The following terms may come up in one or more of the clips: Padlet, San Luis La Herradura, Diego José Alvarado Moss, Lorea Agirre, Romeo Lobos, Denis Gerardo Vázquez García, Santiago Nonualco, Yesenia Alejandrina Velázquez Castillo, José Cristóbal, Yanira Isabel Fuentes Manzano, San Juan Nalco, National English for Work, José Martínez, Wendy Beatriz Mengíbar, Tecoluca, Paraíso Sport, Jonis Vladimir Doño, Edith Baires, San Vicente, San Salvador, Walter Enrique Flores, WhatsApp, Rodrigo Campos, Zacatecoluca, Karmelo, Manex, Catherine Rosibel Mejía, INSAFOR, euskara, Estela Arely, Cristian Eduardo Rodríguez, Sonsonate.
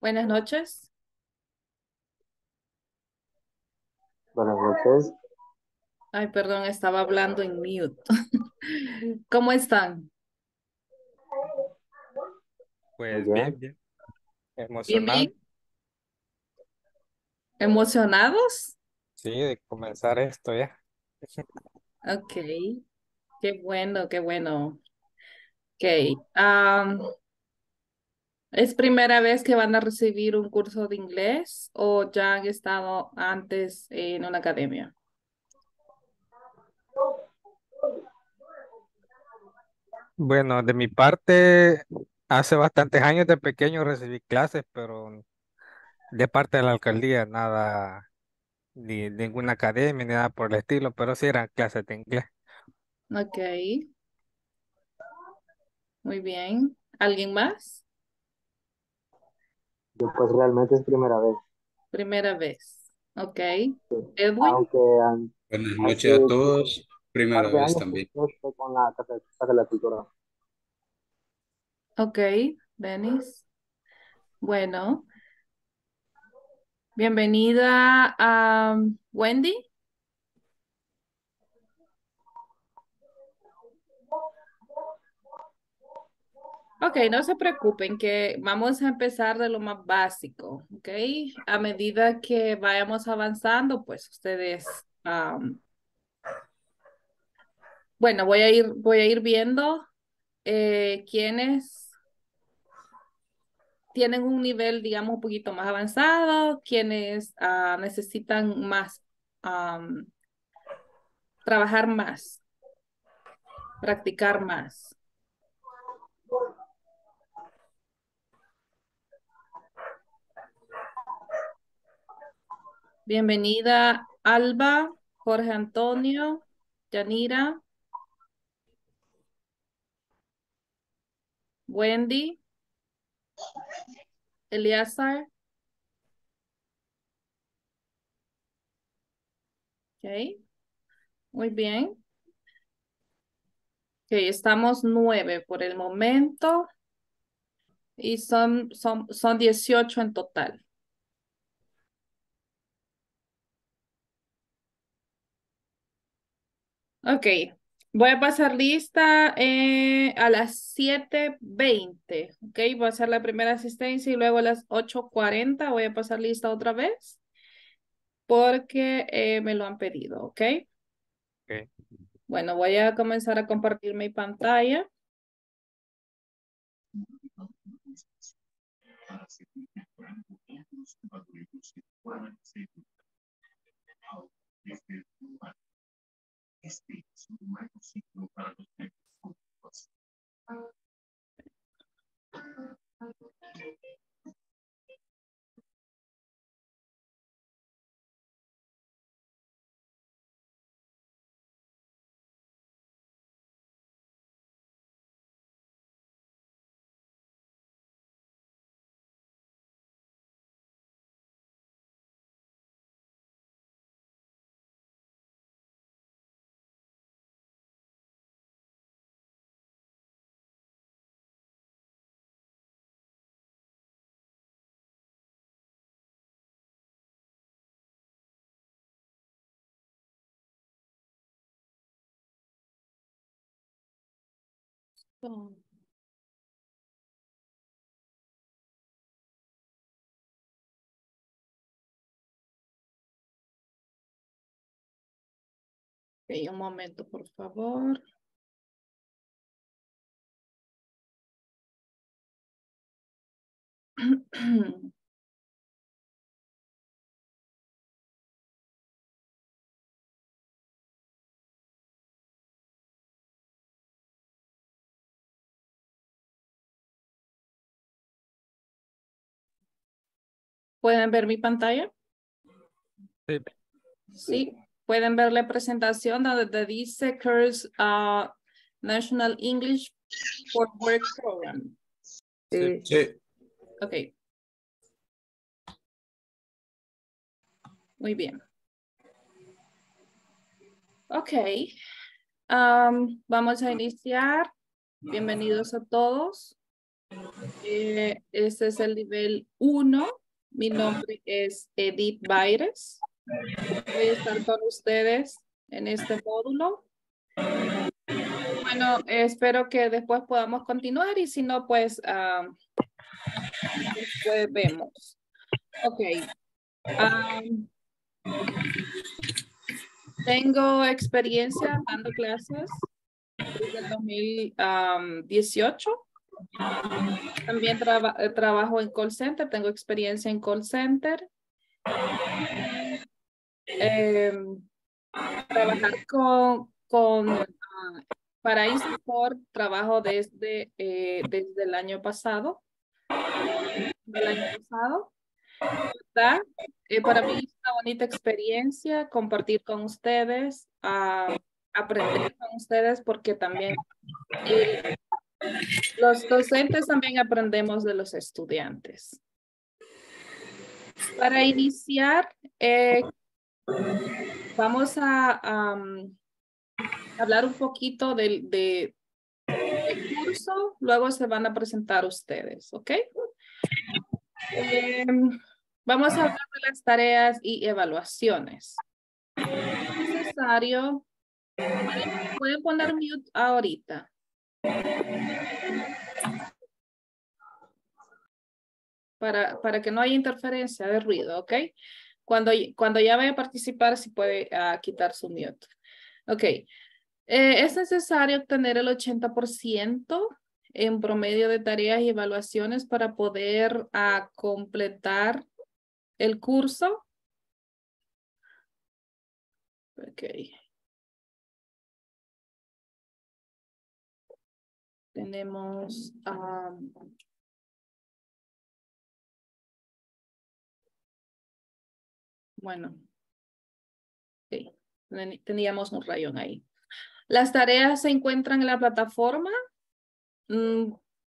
Buenas noches. Buenas noches. Ay, perdón, estaba hablando en mute. ¿Cómo están? Pues bien. Emocionado. ¿Bien? ¿Emocionados? Sí, de comenzar esto ya. Ok, qué bueno, qué bueno. Ok. ¿Es primera vez que van a recibir un curso de inglés o ya han estado antes en una academia? Bueno, de mi parte, hace bastantes años de pequeño recibí clases, pero de parte de la alcaldía, nada, ni ninguna academia, ni nada por el estilo, pero sí eran clases de inglés. Ok. Muy bien. ¿Alguien más? Pues realmente es primera vez. Primera vez, ok. Sí. Edwin. Buenas noches a todos, primera vez también. Con la Casa de la Cultura. Ok, Denis. Bueno. Bienvenida a Wendy. Ok, no se preocupen que vamos a empezar de lo más básico, ok. A medida que vayamos avanzando, pues ustedes, bueno, voy a ir viendo quiénes tienen un nivel, digamos, un poquito más avanzado, quienes necesitan más, trabajar más, practicar más. Bienvenida Alba, Jorge Antonio, Yanira, Wendy, Eliazar. Okay, muy bien. Okay, estamos 9 por el momento y son 18 en total. Ok, voy a pasar lista a las 7:20, ok, voy a hacer la primera asistencia y luego a las 8:40 voy a pasar lista otra vez porque me lo han pedido, ok. Okay. Bueno, voy a comenzar a compartir mi pantalla. Este es un microciclo para los medios públicos. Okay, un momento, por favor. ¿Pueden ver mi pantalla? Sí. Sí, pueden ver la presentación donde dice D.C.Curse National English for Work Program. Sí. Sí. Ok. Muy bien. Ok. Vamos a iniciar. Bienvenidos a todos. Este es el nivel 1. Mi nombre es Edith Baires. Voy a estar con ustedes en este módulo. Bueno, espero que después podamos continuar y si no, pues después vemos. Ok. Tengo experiencia dando clases desde el 2018. También trabajo en call center, tengo experiencia en call center. Trabajar con Paraíso Sport, trabajo desde el año pasado. Para mí es una bonita experiencia compartir con ustedes, aprender con ustedes, porque también los docentes también aprendemos de los estudiantes. Para iniciar, vamos a hablar un poquito del curso, luego se van a presentar ustedes, ¿ok? Vamos a hablar de las tareas y evaluaciones. Es necesario, pueden poner mute ahorita. Para que no haya interferencia de ruido, ¿ok? Cuando ya vaya a participar, si puede quitar su mute. Ok. Es necesario obtener el 80% en promedio de tareas y evaluaciones para poder completar el curso. Ok. Tenemos bueno, sí, teníamos un rayón ahí. Las tareas se encuentran en la plataforma.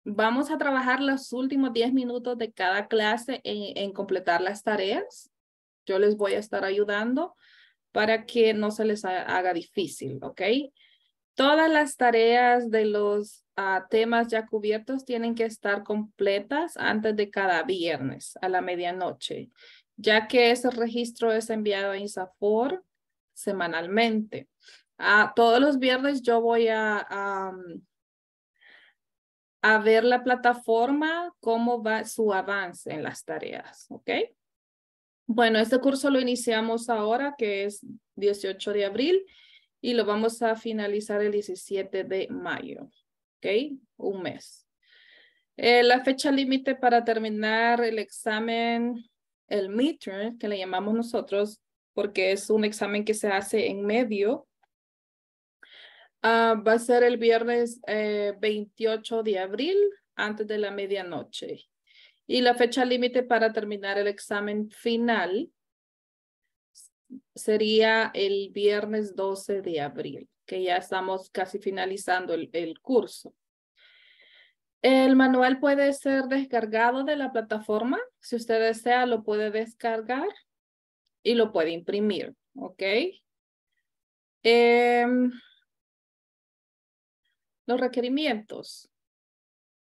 Vamos a trabajar los últimos 10 minutos de cada clase en completar las tareas. Yo les voy a estar ayudando para que no se les haga difícil, ¿ok? Todas las tareas de los temas ya cubiertos tienen que estar completas antes de cada viernes a la medianoche, ya que ese registro es enviado a INSAFOR semanalmente. Todos los viernes yo voy a ver la plataforma, cómo va su avance en las tareas, ¿ok? Bueno, este curso lo iniciamos ahora, que es 18 de abril. Y lo vamos a finalizar el 17 de mayo, ¿ok? Un mes. La fecha límite para terminar el examen, el midterm, que le llamamos nosotros, porque es un examen que se hace en medio, va a ser el viernes 28 de abril, antes de la medianoche. Y la fecha límite para terminar el examen final sería el viernes 12 de abril, que ya estamos casi finalizando el curso. El manual puede ser descargado de la plataforma. Si usted desea, lo puede descargar y lo puede imprimir, ¿ok? Los requerimientos.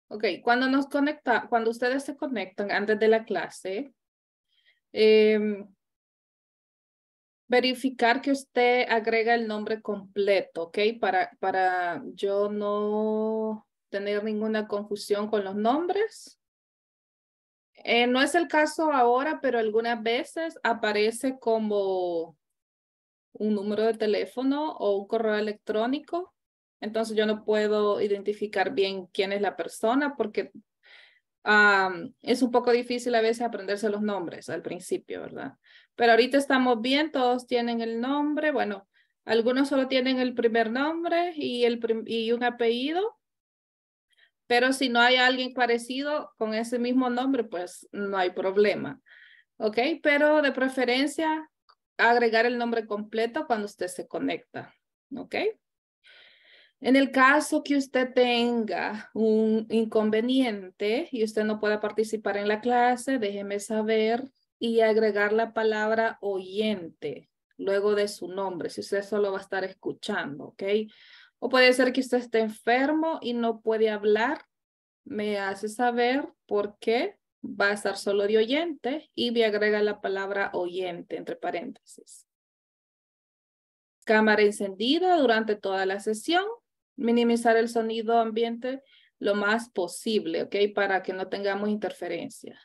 Ok, cuando ustedes se conectan antes de la clase, verificar que usted agrega el nombre completo, ¿ok? Para yo no tener ninguna confusión con los nombres. No es el caso ahora, pero algunas veces aparece como un número de teléfono o un correo electrónico. Entonces yo no puedo identificar bien quién es la persona porque es un poco difícil a veces aprenderse los nombres al principio, ¿verdad? Pero ahorita estamos bien, todos tienen el nombre. Bueno, algunos solo tienen el primer nombre y un apellido. Pero si no hay alguien parecido con ese mismo nombre, pues no hay problema. ¿Ok? Pero de preferencia, agregar el nombre completo cuando usted se conecta. ¿Ok? En el caso que usted tenga un inconveniente y usted no pueda participar en la clase, déjeme saber. Y agregar la palabra oyente luego de su nombre, si usted solo va a estar escuchando, ¿ok? O puede ser que usted esté enfermo y no puede hablar me hace saber por qué va a estar solo de oyente y me agrega la palabra oyente entre paréntesis. Cámara encendida durante toda la sesión. Minimizar el sonido ambiente lo más posible, ¿ok? Para que no tengamos interferencia.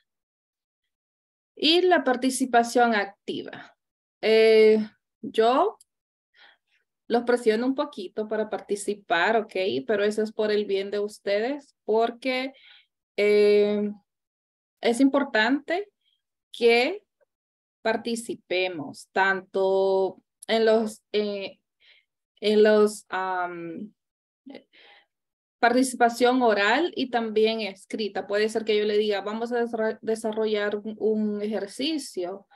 Y la participación activa. Yo los presiono un poquito para participar, ¿ok? Pero eso es por el bien de ustedes, porque es importante que participemos tanto en los participación oral y también escrita. Puede ser que yo le diga, vamos a desarrollar un ejercicio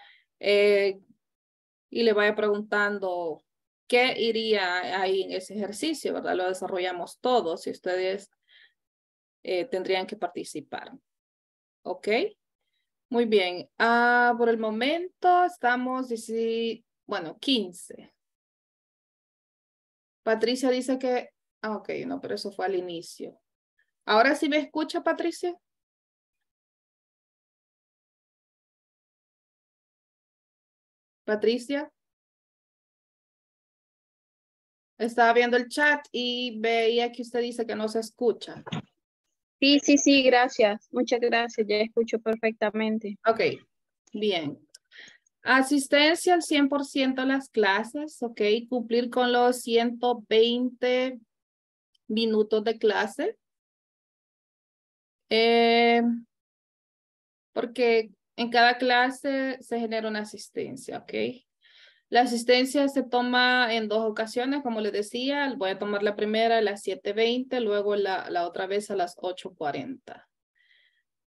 y le vaya preguntando qué iría ahí en ese ejercicio, ¿verdad? Lo desarrollamos todos y ustedes tendrían que participar. ¿Ok? Muy bien. Por el momento estamos, 15. Patricia dice que... Ah, ok, no, pero eso fue al inicio. ¿Ahora sí me escucha, Patricia? Patricia. Estaba viendo el chat y veía que usted dice que no se escucha. Sí, gracias. Muchas gracias, ya escucho perfectamente. Ok, bien. Asistencia al 100% a las clases, ok. Cumplir con los 120 minutos de clase. Porque en cada clase se genera una asistencia, ok. La asistencia se toma en 2 ocasiones, como les decía. Voy a tomar la primera a las 7:20, luego la otra vez a las 8:40.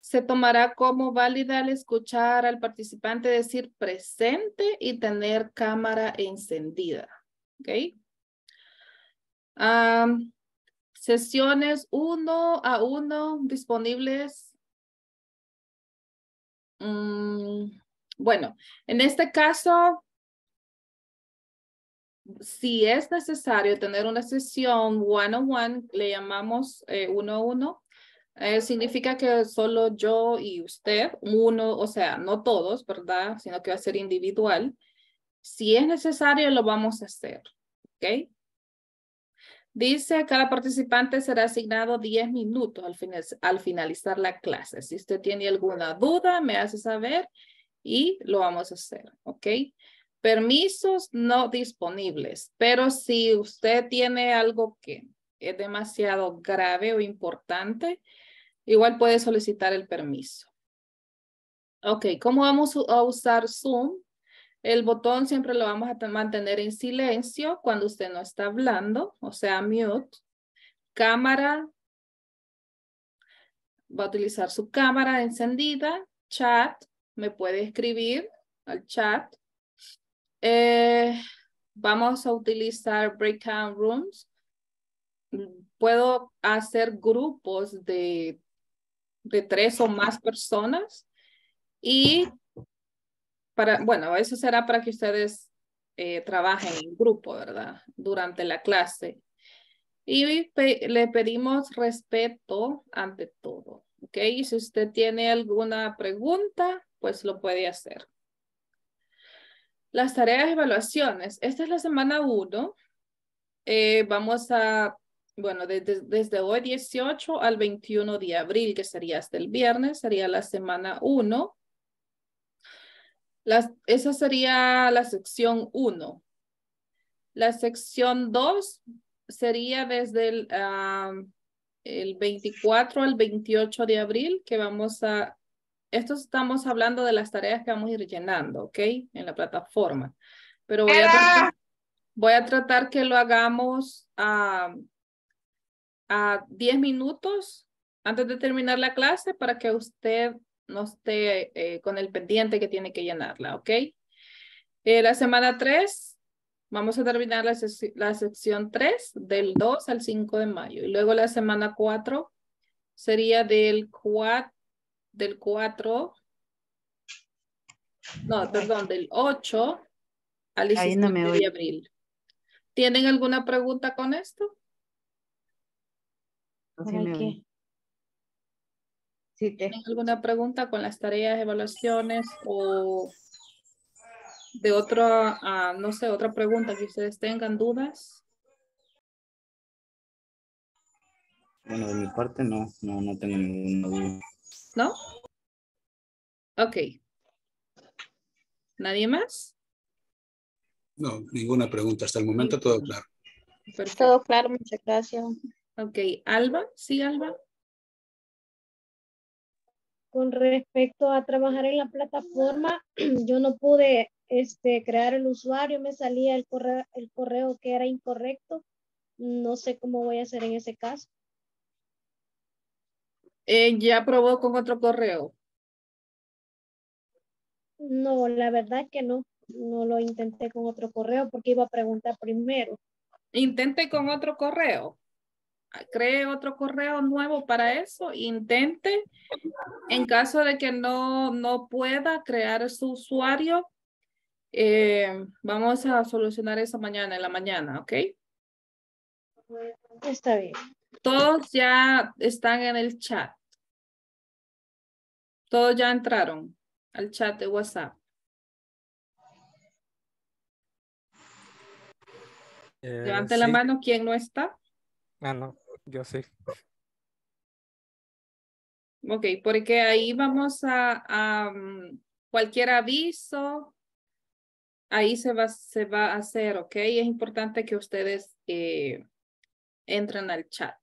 Se tomará como válida al escuchar al participante decir presente y tener cámara encendida, ¿ok? Sesiones 1 a 1 disponibles. Bueno, en este caso, si es necesario tener una sesión 1 on 1, le llamamos 1 a 1, significa que solo yo y usted, o sea, no todos, ¿verdad? Sino que va a ser individual. Si es necesario, lo vamos a hacer, ¿ok? Dice, cada participante será asignado 10 minutos al finalizar la clase. Si usted tiene alguna duda, me hace saber y lo vamos a hacer, ¿ok? Permisos no disponibles, pero si usted tiene algo que es demasiado grave o importante, igual puede solicitar el permiso. Ok, ¿cómo vamos a usar Zoom? El botón siempre lo vamos a mantener en silencio cuando usted no está hablando, o sea, mute. Cámara, va a utilizar su cámara encendida. Chat, me puede escribir al chat. Vamos a utilizar breakout rooms. Puedo hacer grupos de 3 o más personas y eso será para que ustedes trabajen en grupo, ¿verdad? Durante la clase. Y le pedimos respeto ante todo, ¿ok? Y si usted tiene alguna pregunta, pues lo puede hacer. Las tareas de evaluaciones. Esta es la semana 1. Vamos a, desde hoy 18 al 21 de abril, que sería hasta el viernes, sería la semana 1. Esa sería la sección 1. La sección 2 sería desde el 24 al 28 de abril, que vamos a... Esto estamos hablando de las tareas que vamos a ir llenando, ¿ok? En la plataforma. Pero voy a tratar que lo hagamos a 10 minutos antes de terminar la clase para que usted no esté con el pendiente que tiene que llenarla, ¿ok? La semana 3, vamos a terminar la sección 3 del 2 al 5 de mayo. Y luego la semana 4 sería del 8 al 17 de abril. ¿Tienen alguna pregunta con esto? No, sí, Sí, ¿tienen alguna pregunta con las tareas, evaluaciones o de otra, no sé, otra pregunta que ustedes tengan, dudas? Bueno, de mi parte no tengo ninguna duda. ¿No? Ok. ¿Nadie más? No, ninguna pregunta. Hasta el momento todo claro. Perfecto. Todo claro, muchas gracias. Ok. Alba, sí, Alba. Con respecto a trabajar en la plataforma, yo no pude crear el usuario, me salía el correo que era incorrecto. No sé cómo voy a hacer en ese caso. ¿Ya probó con otro correo? No, la verdad que no. No lo intenté con otro correo porque iba a preguntar primero. Intente con otro correo. Cree otro correo nuevo para eso. Intente. En caso de que no pueda crear su usuario, vamos a solucionar eso mañana en la mañana, ¿ok? Está bien. Todos ya están en el chat. Todos ya entraron al chat de WhatsApp. Levante sí. La mano quien no está. Ah, no, yo sí. Ok, porque ahí vamos a cualquier aviso, ahí se va a hacer, ok. Es importante que ustedes entren al chat.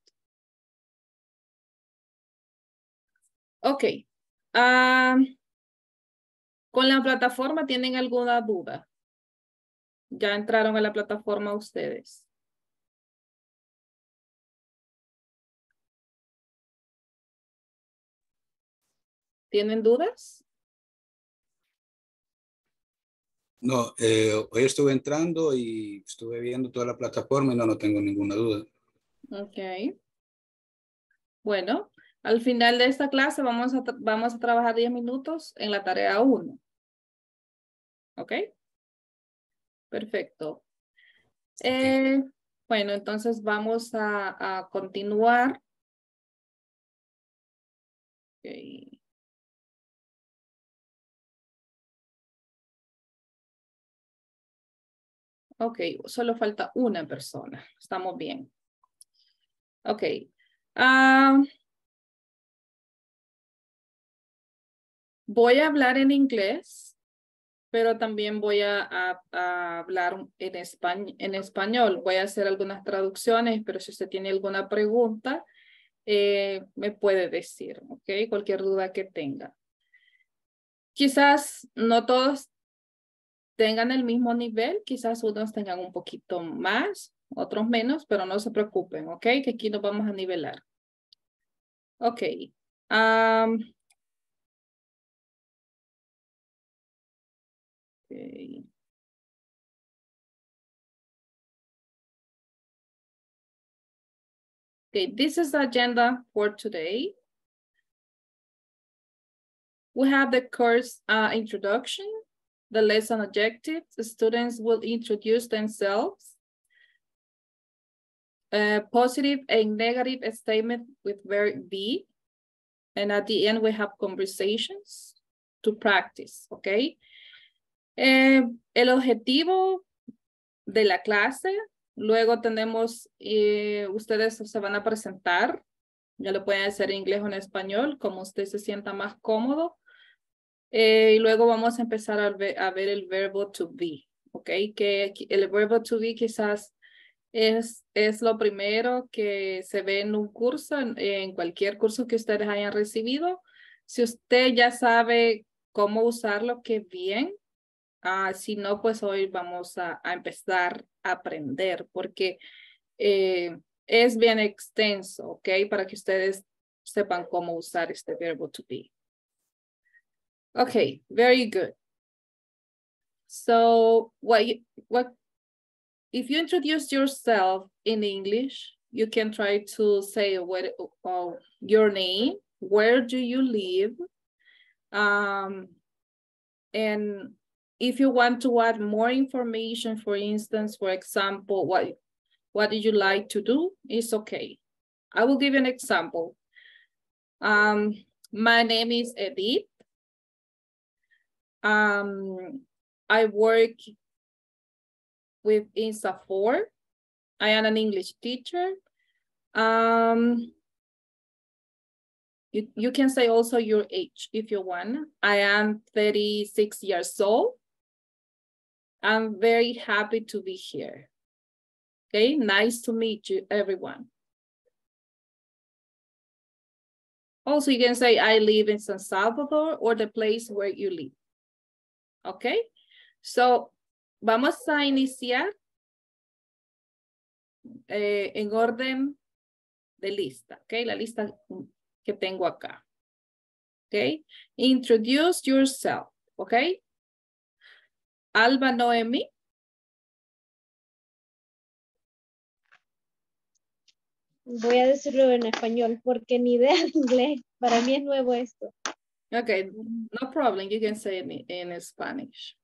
Ok. ¿Con la plataforma tienen alguna duda? ¿Ya entraron a la plataforma ustedes? ¿Tienen dudas? No, hoy estuve entrando y estuve viendo toda la plataforma y no tengo ninguna duda. Ok. Bueno, al final de esta clase vamos a trabajar 10 minutos en la tarea 1. ¿Ok? Perfecto. Okay. Bueno, entonces vamos a continuar. Ok. Ok, solo falta una persona. Estamos bien. Ok. Voy a hablar en inglés, pero también voy a hablar en español. Voy a hacer algunas traducciones, pero si usted tiene alguna pregunta, me puede decir, ok, cualquier duda que tenga. Quizás no todos tengan el mismo nivel, quizás unos tengan un poquito más, otros menos, pero no se preocupen, ¿ok? Que aquí nos vamos a nivelar. Ok. Okay. Okay, this is the agenda for today. We have the course introduction. The lesson objectives, the students will introduce themselves. Positive and negative statement with verb be. And at the end, we have conversations to practice, okay? El objetivo de la clase, luego tenemos, ustedes se van a presentar, ya lo pueden hacer en inglés o en español, como usted se sienta más cómodo. Y luego vamos a empezar a ver el verbo to be, ¿ok? Que el verbo to be quizás es lo primero que se ve en un curso, en cualquier curso que ustedes hayan recibido. Si usted ya sabe cómo usarlo, qué bien. Si no, pues hoy vamos a empezar a aprender porque es bien extenso, ¿ok? Para que ustedes sepan cómo usar este verbo to be. Okay, very good. So what if you introduce yourself in English, you can try to say what your name, where do you live? And if you want to add more information, for instance, for example, what do you like to do? It's okay. I will give you an example. My name is Edith. I work with INSAFOR. I am an English teacher. You can say also your age if you want. I am 36 years old. I'm very happy to be here. Okay, nice to meet you, everyone. Also, you can say, I live in San Salvador or the place where you live. Okay, so vamos a iniciar en orden de lista. Okay, la lista que tengo acá. Okay, introduce yourself. Okay, Alba Noemi. Voy a decirlo en español porque ni idea de inglés. Para mí es nuevo esto. Okay, no problem. You can say it in Spanish.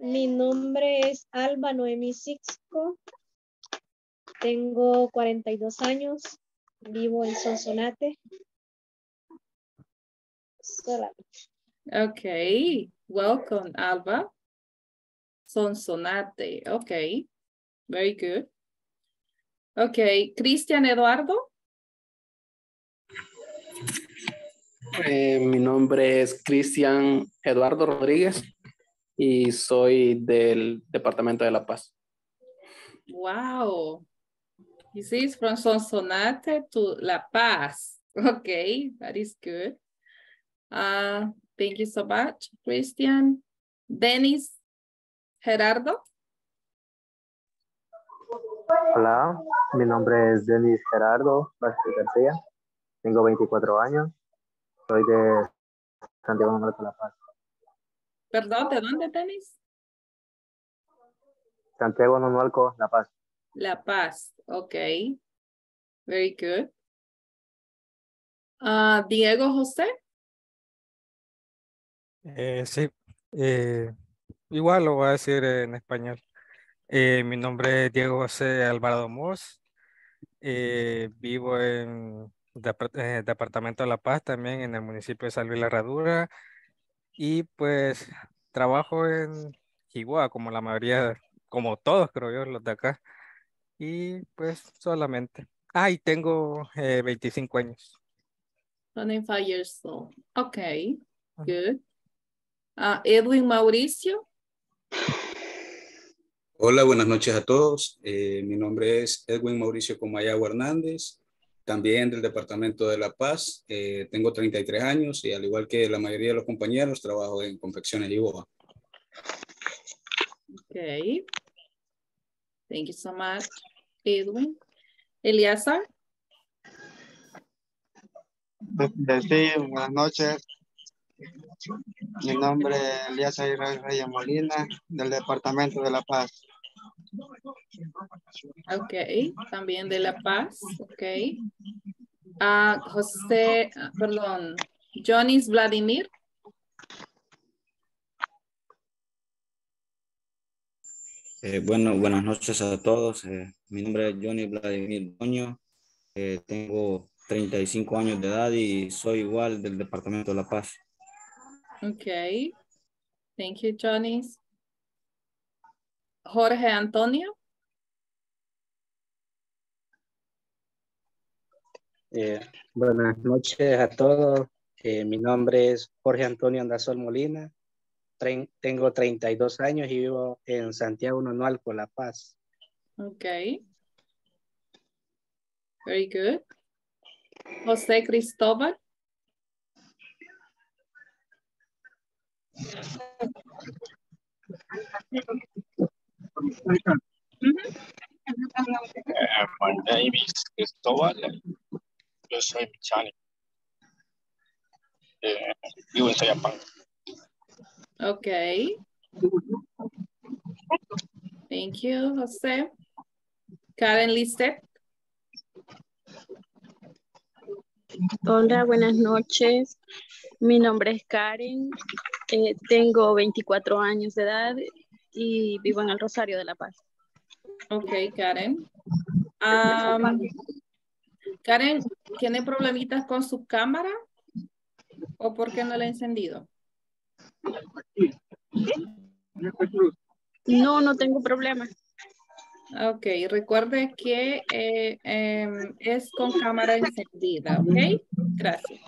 Mi nombre es Alba Noemi Sixco. Tengo 42 años. Vivo en Sonsonate. Okay, welcome, Alba. Sonsonate. Okay, very good. Okay, Cristian Eduardo. Mi nombre es Cristian Eduardo Rodríguez y soy del Departamento de La Paz. Wow. This is from Sonsonate to La Paz. Okay, that is good. Thank you so much, Cristian. Dennis Gerardo. Hola, mi nombre es Denis Gerardo Vázquez García, tengo 24 años, soy de Santiago Nonualco, La Paz. Perdón, ¿de dónde, Denis? Santiago Nonualco, La Paz. La Paz, ok. Very good. Diego José. Sí, igual lo voy a decir en español. Mi nombre es Diego José Alvarado Moss, vivo en el Departamento de La Paz, también en el municipio de San Luis La Herradura, y pues trabajo en Chihuahua, como la mayoría, como todos creo yo, los de acá, y pues solamente. Ah, y tengo 25 años. 25 years old. Ok, good. Edwin Mauricio. Hola, buenas noches a todos. Mi nombre es Edwin Mauricio Comayagua Hernández, también del Departamento de La Paz. Tengo 33 años y al igual que la mayoría de los compañeros, trabajo en confecciones y boba. Ok. Thank you so much, Edwin. Eliazar. Sí, buenas noches. Mi nombre es Eliazar Reyes Molina, del Departamento de La Paz. Ok, también de La Paz, ok. José, perdón, Jonis Vladimir. Bueno, buenas noches a todos. Mi nombre es Jonis Vladimir Doño. Tengo 35 años de edad y soy igual del Departamento de La Paz. Okay, thank you, Jonis. Jorge Antonio. Buenas noches a todos. Mi nombre es Jorge Antonio Andazol Molina. Tengo 32 años y vivo en Santiago Nonualco, La Paz. Okay. Very good. José Cristóbal. My name is Cristóbal. Yo soy mecánico. Vivo en Sayapán. Ok. Thank you, José. Karen Lisset. Hola, buenas noches. Mi nombre es Karen. Tengo 24 años de edad y vivo en el Rosario de la Paz. Ok, Karen. Karen, ¿tiene problemitas con su cámara? ¿O por qué no la he encendido? No, no tengo problema. Ok, recuerde que es con cámara encendida, ok. Gracias.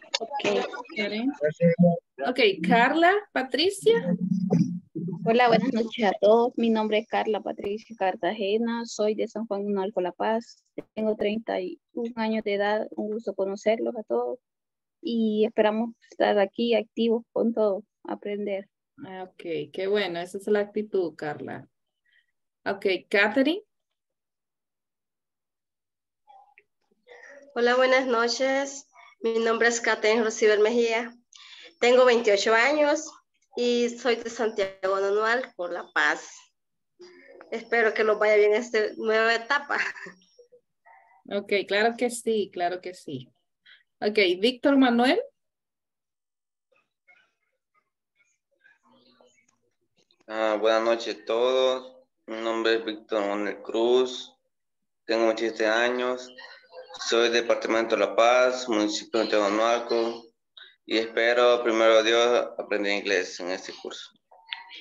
Ok, Carla, Patricia. Hola, buenas noches a todos. Mi nombre es Carla Patricia Cartagena. Soy de San Juan Nalco, La Paz. Tengo 31 años de edad. Un gusto conocerlos a todos. Y esperamos estar aquí activos con todo, aprender. Ok, qué bueno. Esa es la actitud, Carla. Ok, Catherine. Hola, buenas noches. Mi nombre es Catherine Rosibel Mejía. Tengo 28 años. Y soy de Santiago Nonualco, La Paz. Espero que nos vaya bien esta nueva etapa. Ok, claro que sí, claro que sí. Ok, Víctor Manuel. Buenas noches a todos. Mi nombre es Víctor Manuel Cruz. Tengo 27 años. Soy del departamento de La Paz, municipio de Santiago Nonualco. Y espero, primero Dios, aprender inglés en este curso.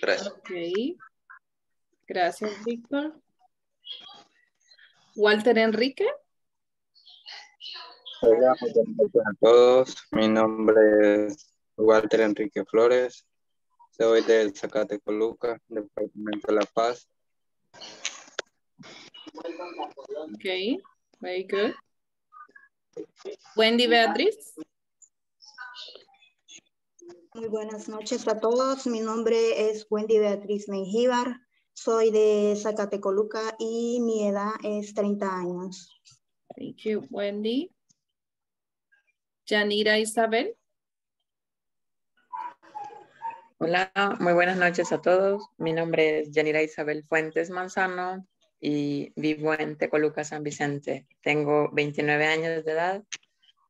Gracias. Ok. Gracias, Víctor. Walter Enrique. Hola, buenas noches a todos. Mi nombre es Walter Enrique Flores. Soy del Zacatecoluca, departamento de La Paz. Ok. Very good. Wendy Beatriz. Muy buenas noches a todos. Mi nombre es Wendy Beatriz Mengíbar. Soy de Zacatecoluca y mi edad es 30 años. Thank you, Wendy. Yanira Isabel. Hola, muy buenas noches a todos. Mi nombre es Yanira Isabel Fuentes Manzano y vivo en Tecoluca, San Vicente. Tengo 29 años de edad.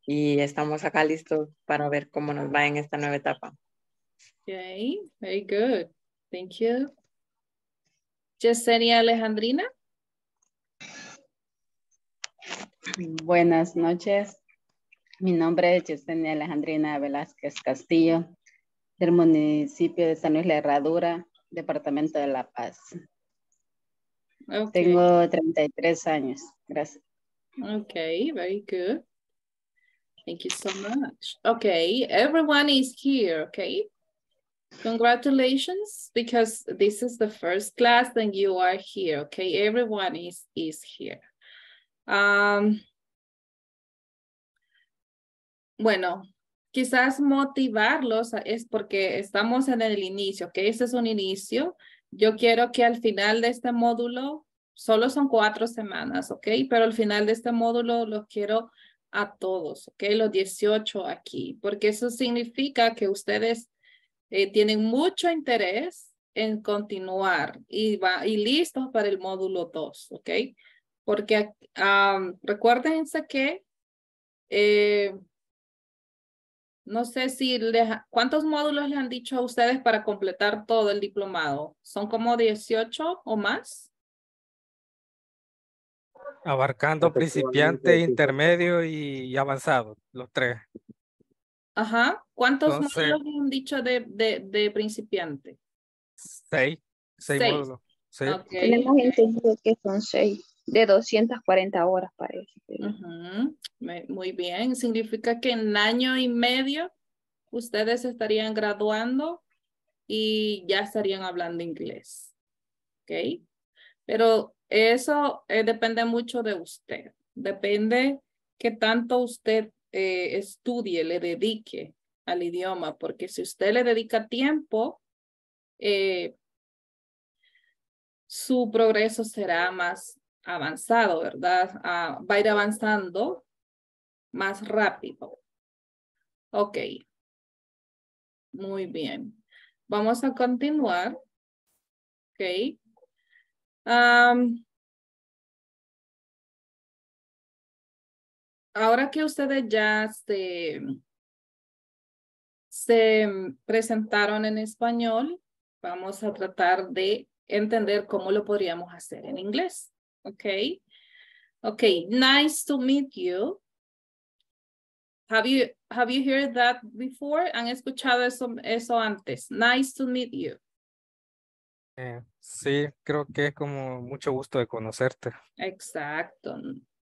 Y estamos acá listos para ver cómo nos va en esta nueva etapa. Ok, very good. Thank you. Yesenia Alejandrina. Buenas noches. Mi nombre es Yesenia Alejandrina Velázquez Castillo, del municipio de San Luis La Herradura, departamento de La Paz. Okay. Tengo 33 años. Gracias. Ok, very good. Thank you so much. Okay, everyone is here, okay? Congratulations, because this is the first class and you are here, okay? Everyone is here. Bueno, quizás motivarlos es porque estamos en el inicio, okay? Este es un inicio. Yo quiero que al final de este módulo, solo son 4 semanas, okay? Pero al final de este módulo los quiero a todos, ok, los 18 aquí, porque eso significa que ustedes tienen mucho interés en continuar y listos para el módulo 2, ok, porque recuérdense que no sé si ¿cuántos módulos les han dicho a ustedes para completar todo el diplomado? ¿Son como 18 o más? Abarcando principiante, intermedio y avanzado, los 3. Ajá. ¿Cuántos módulos han dicho de principiante? 6. 6 módulos. 6. Okay. Tenemos entendido que son 6 de 240 horas, parece. Uh-huh. Muy bien. Significa que en año y medio ustedes estarían graduando y ya estarían hablando inglés. ¿Ok? Pero eso depende mucho de usted. Depende qué tanto usted estudie, le dedique al idioma. Porque si usted le dedica tiempo, su progreso será más avanzado, ¿verdad? Va a ir avanzando más rápido. Ok. Muy bien. Vamos a continuar. Ok. Ahora que ustedes ya se presentaron en español, vamos a tratar de entender cómo lo podríamos hacer en inglés. Ok. Ok. Nice to meet you. Have you heard that before? ¿Han escuchado eso antes? Nice to meet you. Sí, creo que es como mucho gusto de conocerte. Exacto.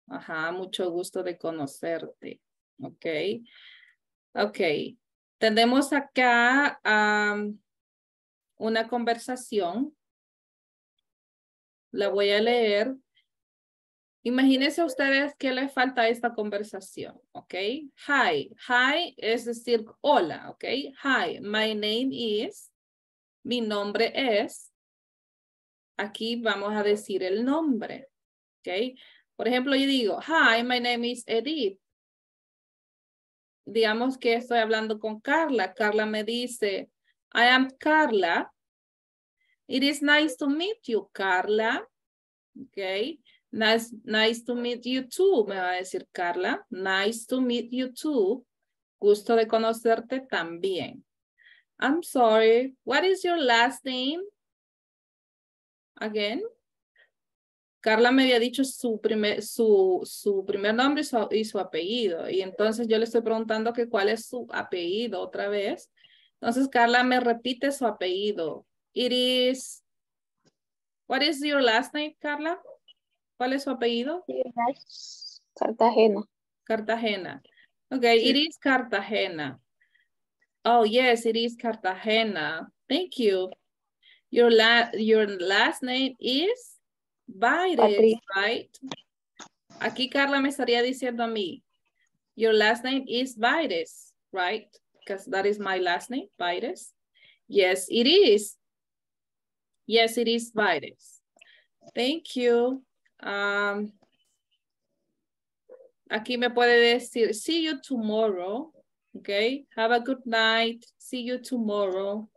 Ajá, mucho gusto de conocerte. Ok. Ok. Tenemos acá una conversación. La voy a leer. Imagínense ustedes que les falta esta conversación, ¿ok? Hi, hi es decir hola, ¿ok? Hi, my name is, mi nombre es. Aquí vamos a decir el nombre, ¿ok? Por ejemplo, yo digo, hi, my name is Edith. Digamos que estoy hablando con Carla. Carla me dice, I am Carla. It is nice to meet you, Carla, ¿ok? Nice to meet you too, me va a decir Carla. Nice to meet you too. Gusto de conocerte también. I'm sorry, what is your last name? Again. Carla me había dicho su primer nombre y su apellido. Y entonces yo le estoy preguntando que cuál es su apellido otra vez. Entonces Carla me repite su apellido. It is... What is your last name, Carla? ¿Cuál es su apellido? Cartagena. Cartagena. Okay, sí. It is Cartagena. Oh, yes, it is Cartagena. Thank you. Your last name is Baires, right? Aquí Carla me estaría diciendo a mí, your last name is Baires, right? Because that is my last name, Baires. Yes, it is. Yes, it is Baires. Thank you. Aquí me puede decir, see you tomorrow, okay? Have a good night, see you tomorrow,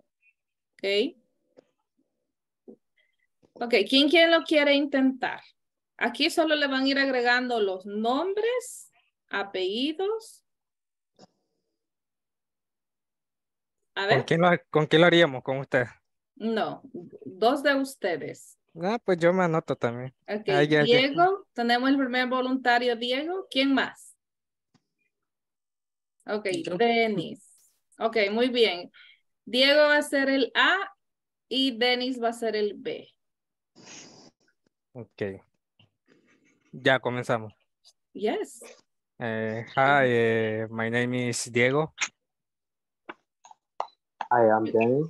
okay? Okay, ¿quién lo quiere intentar? Aquí solo le van a ir agregando los nombres, apellidos. A ver. ¿Con quién lo haríamos? ¿Con usted? No, dos de ustedes. Ah, pues yo me anoto también. Okay. Ay, ya, Diego, ya. Tenemos el primer voluntario, Diego. ¿Quién más? Ok, Denis. Ok, muy bien. Diego va a ser el A y Denis va a ser el B. Ok. Ya comenzamos. Yes. Hi, my name is Diego. I am Denis.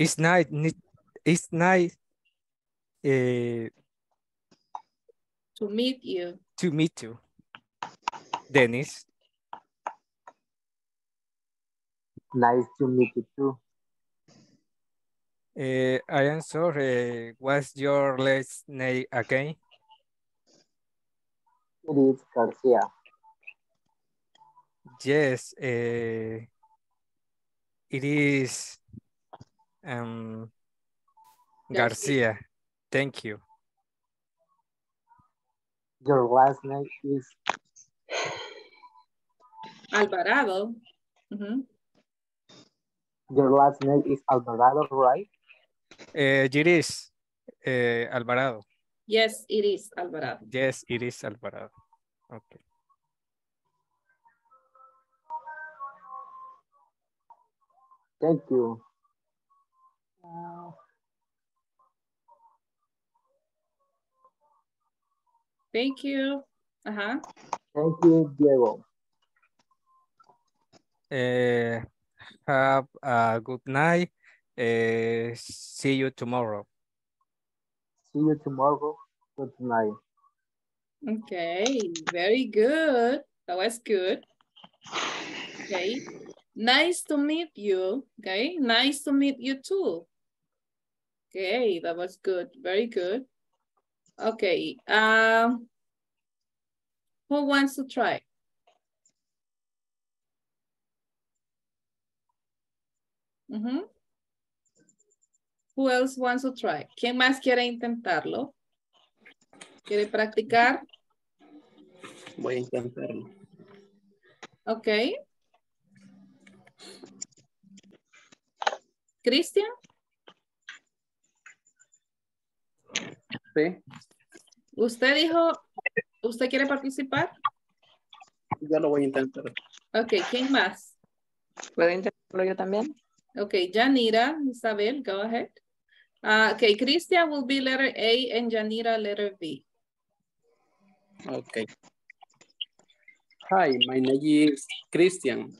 It's nice to meet you. To meet you, Denis. Nice to meet you too. I am sorry. What's your last name again? It is Garcia. Yes. It is. Garcia, thank you. Your last name is Alvarado. Mm-hmm. Your last name is Alvarado, right? It is Alvarado. Yes, it is Alvarado. Yes, it is Alvarado. Okay. Thank you. Thank you. Ajá. Thank you, Diego. Have a good night. See you tomorrow. See you tomorrow. Good night. Okay, very good. That was good. Okay. Nice to meet you. Okay. Nice to meet you too. Okay, that was good. Very good. Okay. Who wants to try? Mm-hmm. Who else wants to try? ¿Quién más quiere intentarlo? ¿Quiere practicar? Voy a intentarlo. Okay. Cristian? Sí. ¿Usted quiere participar? yo lo voy a intentar. Ok, ¿quién más? ¿Puedo intentarlo yo también? Ok, Janira, Isabel, go ahead. Ok, Christian will be letter A and Janira letter B. Okay. Hi, my name is Christian.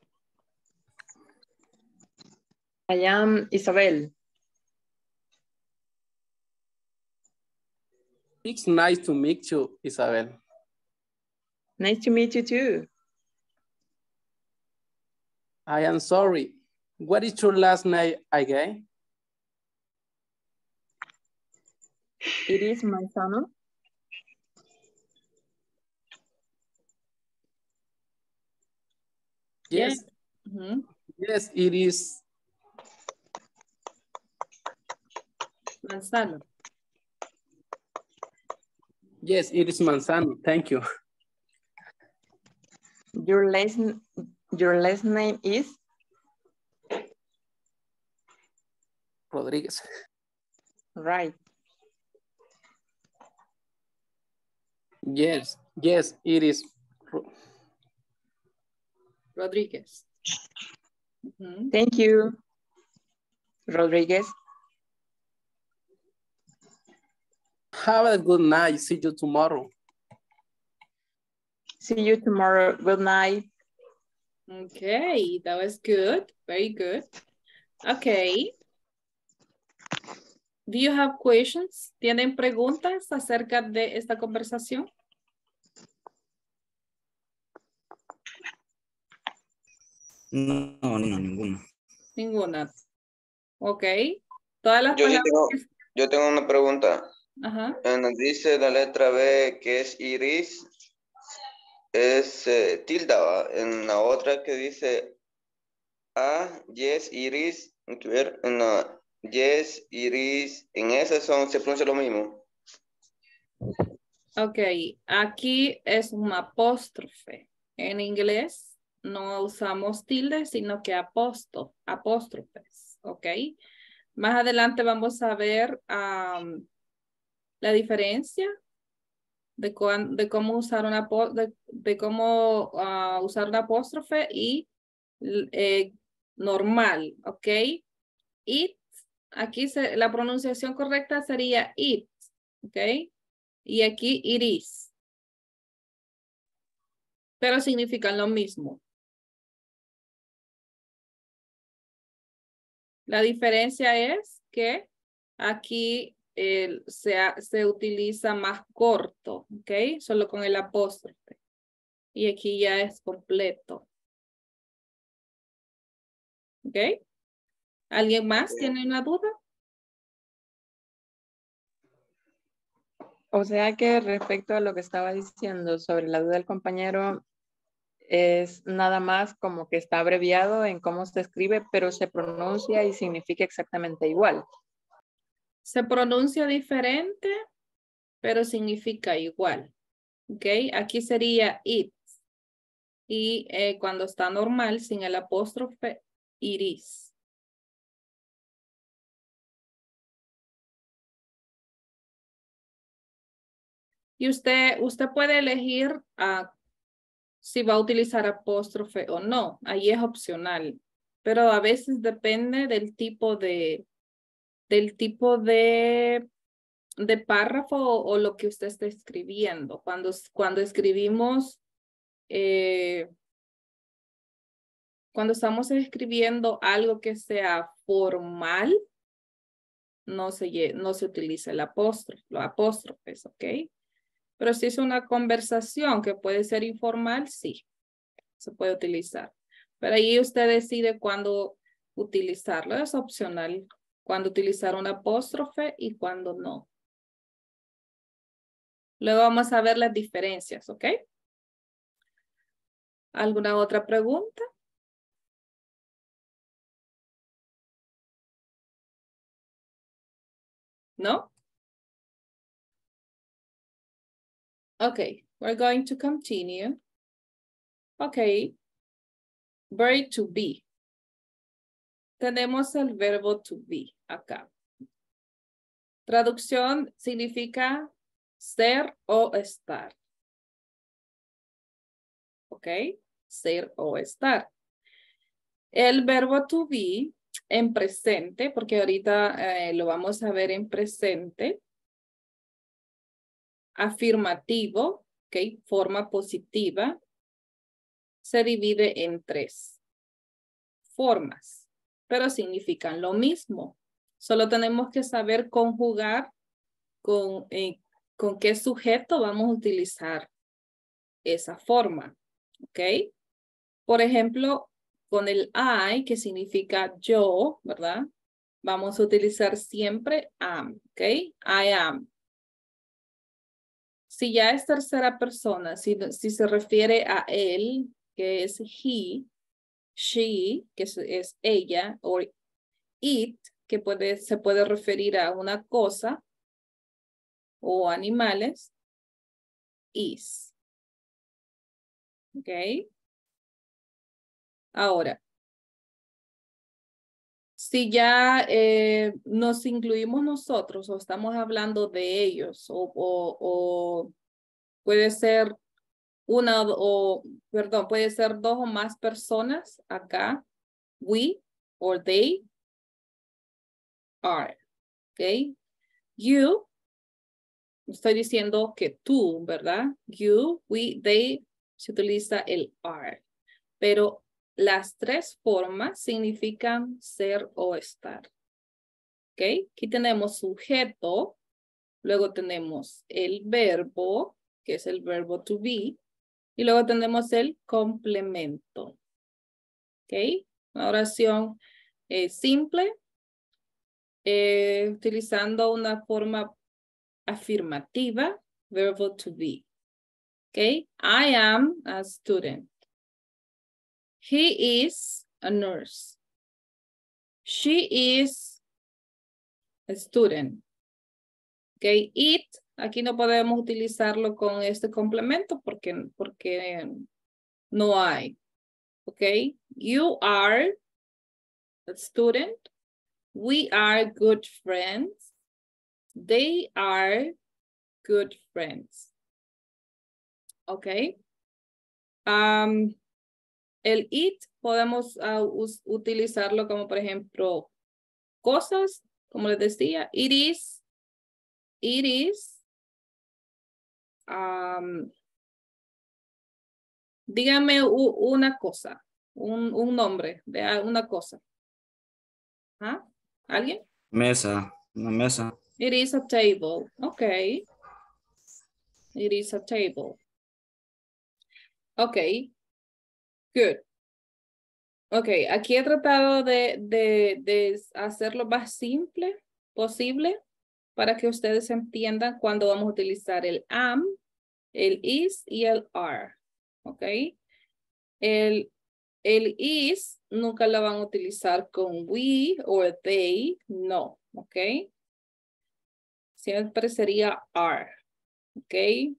I am Isabel. It's nice to meet you, Isabel. Nice to meet you too. I am sorry. What is your last name again? It is Manzano. Yes. Mm-hmm. Yes, it is Manzano. Yes, it is Manzano. Thank you. Your last name is? Rodriguez. Right. Yes, it is Rodriguez. Mm-hmm. Thank you, Rodriguez. Have a good night. See you tomorrow. See you tomorrow. Good night. Okay, that was good. Very good. Okay. Do you have questions? ¿Tienen preguntas acerca de esta conversación? No, ninguna. Ninguna. Ok. Todas las yo tengo una pregunta. Ajá. Nos dice la letra B que es iris. Es tilda. En la otra que dice A, yes, iris. En la yes, iris. En esas son, se pronuncia lo mismo. Ok. Aquí es un apóstrofe. En inglés no usamos tildes, sino que apóstrofes, ¿ok? Más adelante vamos a ver la diferencia de cómo usar una apóstrofe y normal, ¿ok? It, aquí la pronunciación correcta sería it, ¿ok? Y aquí it is. Pero significan lo mismo. La diferencia es que aquí se utiliza más corto, ¿ok? Solo con el apóstrofe. Y aquí ya es completo. ¿Ok? ¿Alguien más tiene una duda? O sea que respecto a lo que estaba diciendo sobre la duda del compañero, es nada más como que está abreviado en cómo se escribe, pero se pronuncia y significa exactamente igual. Se pronuncia diferente, pero significa igual. ¿Ok? Aquí sería it. Y cuando está normal, sin el apóstrofe, iris. Y usted puede elegir si va a utilizar apóstrofe o no. Ahí es opcional. Pero a veces depende del tipo de párrafo o lo que usted está escribiendo. Cuando estamos escribiendo algo que sea formal, no se utiliza el apóstrofe, los apóstrofes, ¿ok? Pero si es una conversación que puede ser informal, sí, se puede utilizar. Pero ahí usted decide cuándo utilizarlo, es opcional. Cuándo utilizar un apóstrofe y cuándo no. Luego vamos a ver las diferencias, ¿ok? ¿Alguna otra pregunta? ¿No? Okay, we're going to continue. Okay, verb to be. Tenemos el verbo to be acá. Traducción significa ser o estar. ¿ok? Ser o estar. El verbo to be en presente, porque ahorita lo vamos a ver en presente. Afirmativo, ¿ok? Forma positiva. Se divide en tres formas, pero significan lo mismo. Solo tenemos que saber conjugar con qué sujeto vamos a utilizar esa forma, ¿ok? Por ejemplo, con el I, que significa yo, ¿verdad? Vamos a utilizar siempre am, ¿ok? I am. Si ya es tercera persona, si se refiere a él, que es he, she, que es ella, o it, que se puede referir a una cosa o animales, is. ¿Ok? Ahora, si ya nos incluimos nosotros o estamos hablando de ellos o puede ser una o, perdón, puede ser dos o más personas acá, we or they are, ¿ok? You, estoy diciendo que tú, ¿verdad? You, we, they, se utiliza el are. Pero las tres formas significan ser o estar, ¿ok? Aquí tenemos sujeto, luego tenemos el verbo, que es el verbo to be, y luego tenemos el complemento, ¿ok? Una oración simple, utilizando una forma afirmativa, verbo to be. Okay, I am a student. He is a nurse. She is a student. Okay, it, aquí no podemos utilizarlo con este complemento porque no hay. Okay, you are a student. We are good friends. They are good friends. Ok. El it podemos utilizarlo como, por ejemplo, cosas, como les decía. It is. Dígame una cosa, un nombre de una cosa. ¿Ah? ¿Alguien? Mesa, una mesa. It is a table. Okay. It is a table. Okay. Good. Okay. Aquí he tratado de hacerlo más simple posible para que ustedes entiendan cuándo vamos a utilizar el am, el is y el are. Okay. El is nunca lo van a utilizar con we o they. No. Okay. Siempre sería are, ¿ok?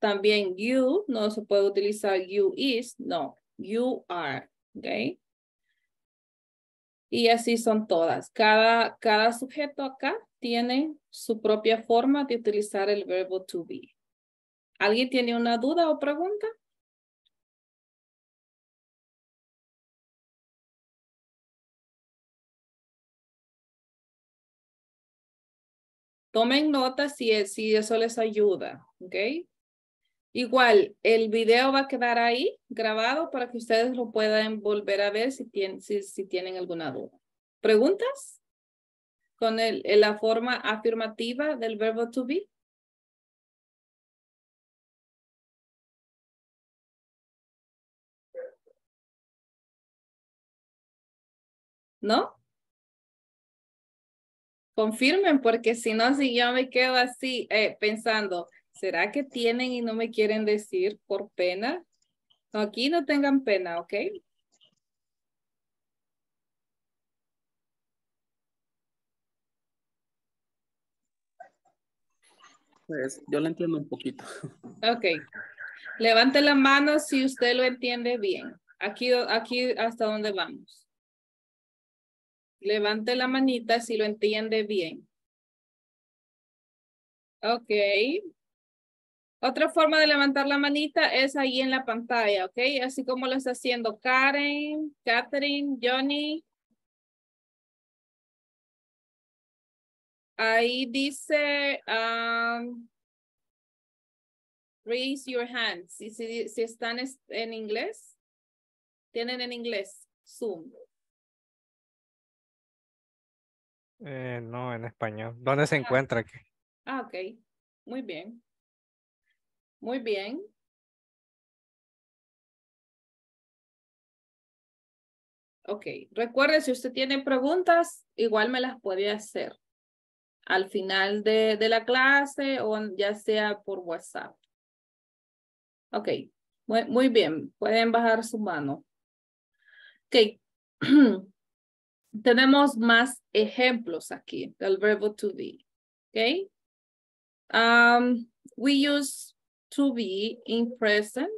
También you, no se puede utilizar you is, no, you are, ¿ok? Y así son todas. Cada sujeto acá tiene su propia forma de utilizar el verbo to be. ¿Alguien tiene una duda o pregunta? Tomen nota si eso les ayuda, ¿ok? Igual, el video va a quedar ahí grabado para que ustedes lo puedan volver a ver si tienen alguna duda. ¿Preguntas? Con la forma afirmativa del verbo to be. ¿No? Confirmen, porque si no, si yo me quedo así pensando, ¿será que tienen y no me quieren decir por pena? Aquí no tengan pena, ¿ok? Pues yo lo entiendo un poquito. Ok. Levante la mano si usted lo entiende bien. Aquí hasta dónde vamos. Levante la manita si lo entiende bien. Ok. Otra forma de levantar la manita es ahí en la pantalla, ¿ok? Así como lo está haciendo Karen, Catherine, Johnny. Ahí dice, raise your hands. Y si están en inglés, tienen en inglés, Zoom. No, en español. ¿Dónde se encuentra aquí? Ah, ok. Muy bien. Muy bien. Ok. Recuerde, si usted tiene preguntas, igual me las puede hacer al final de la clase o ya sea por WhatsApp. Ok, muy bien. Pueden bajar su mano. Ok. Tenemos más ejemplos aquí del verbo to be. Ok. We use to be in present.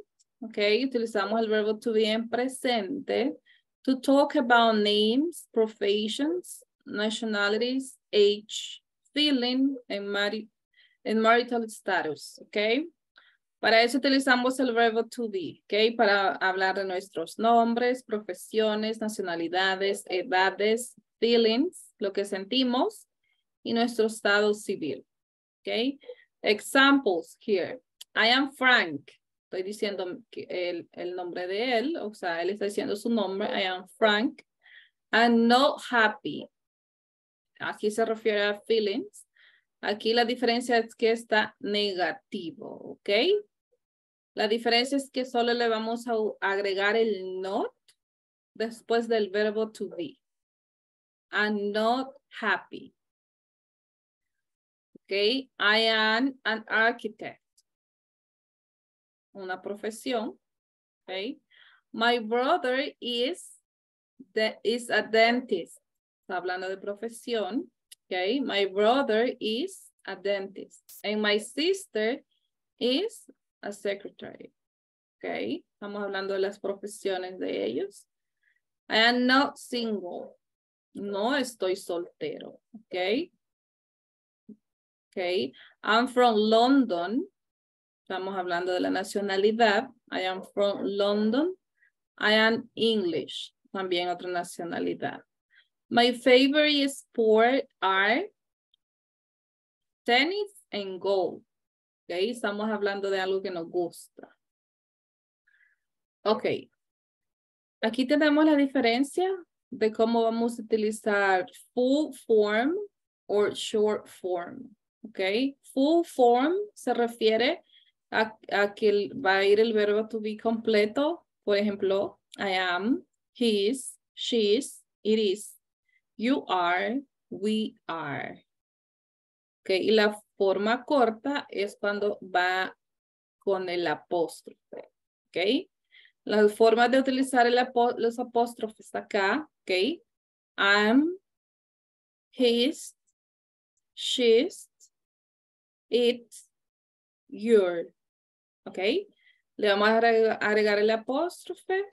Ok. Utilizamos el verbo to be en presente. To talk about names, professions, nationalities, age, feeling, and marital status, ¿ok? Para eso utilizamos el verbo to be, ¿ok? Para hablar de nuestros nombres, profesiones, nacionalidades, edades, feelings, lo que sentimos, y nuestro estado civil, ¿ok? Examples here. I am Frank. Estoy diciendo el nombre de él, o sea, él está diciendo su nombre. I am Frank. I'm not happy. Aquí se refiere a feelings. Aquí la diferencia es que está negativo, ¿ok? La diferencia es que solo le vamos a agregar el not después del verbo to be. I'm not happy. ¿Ok? I am an architect. Una profesión. ¿Ok? My brother is a dentist. Hablando de profesión, okay. My brother is a dentist and my sister is a secretary, okay. Estamos hablando de las profesiones de ellos. I am not single. No estoy soltero, okay. Okay. I'm from London. Estamos hablando de la nacionalidad. I am from London. I am English. También otra nacionalidad. My favorite sport are tennis and golf. Okay, estamos hablando de algo que nos gusta. Okay, aquí tenemos la diferencia de cómo vamos a utilizar full form or short form. Okay, full form se refiere a que va a ir el verbo to be completo. Por ejemplo, I am, his, she's, it is. You are, we are. Okay, y la forma corta es cuando va con el apóstrofe. Okay, las formas de utilizar los apóstrofes acá. Okay, I'm, his, she's, it, your. Okay, le vamos a agregar el apóstrofe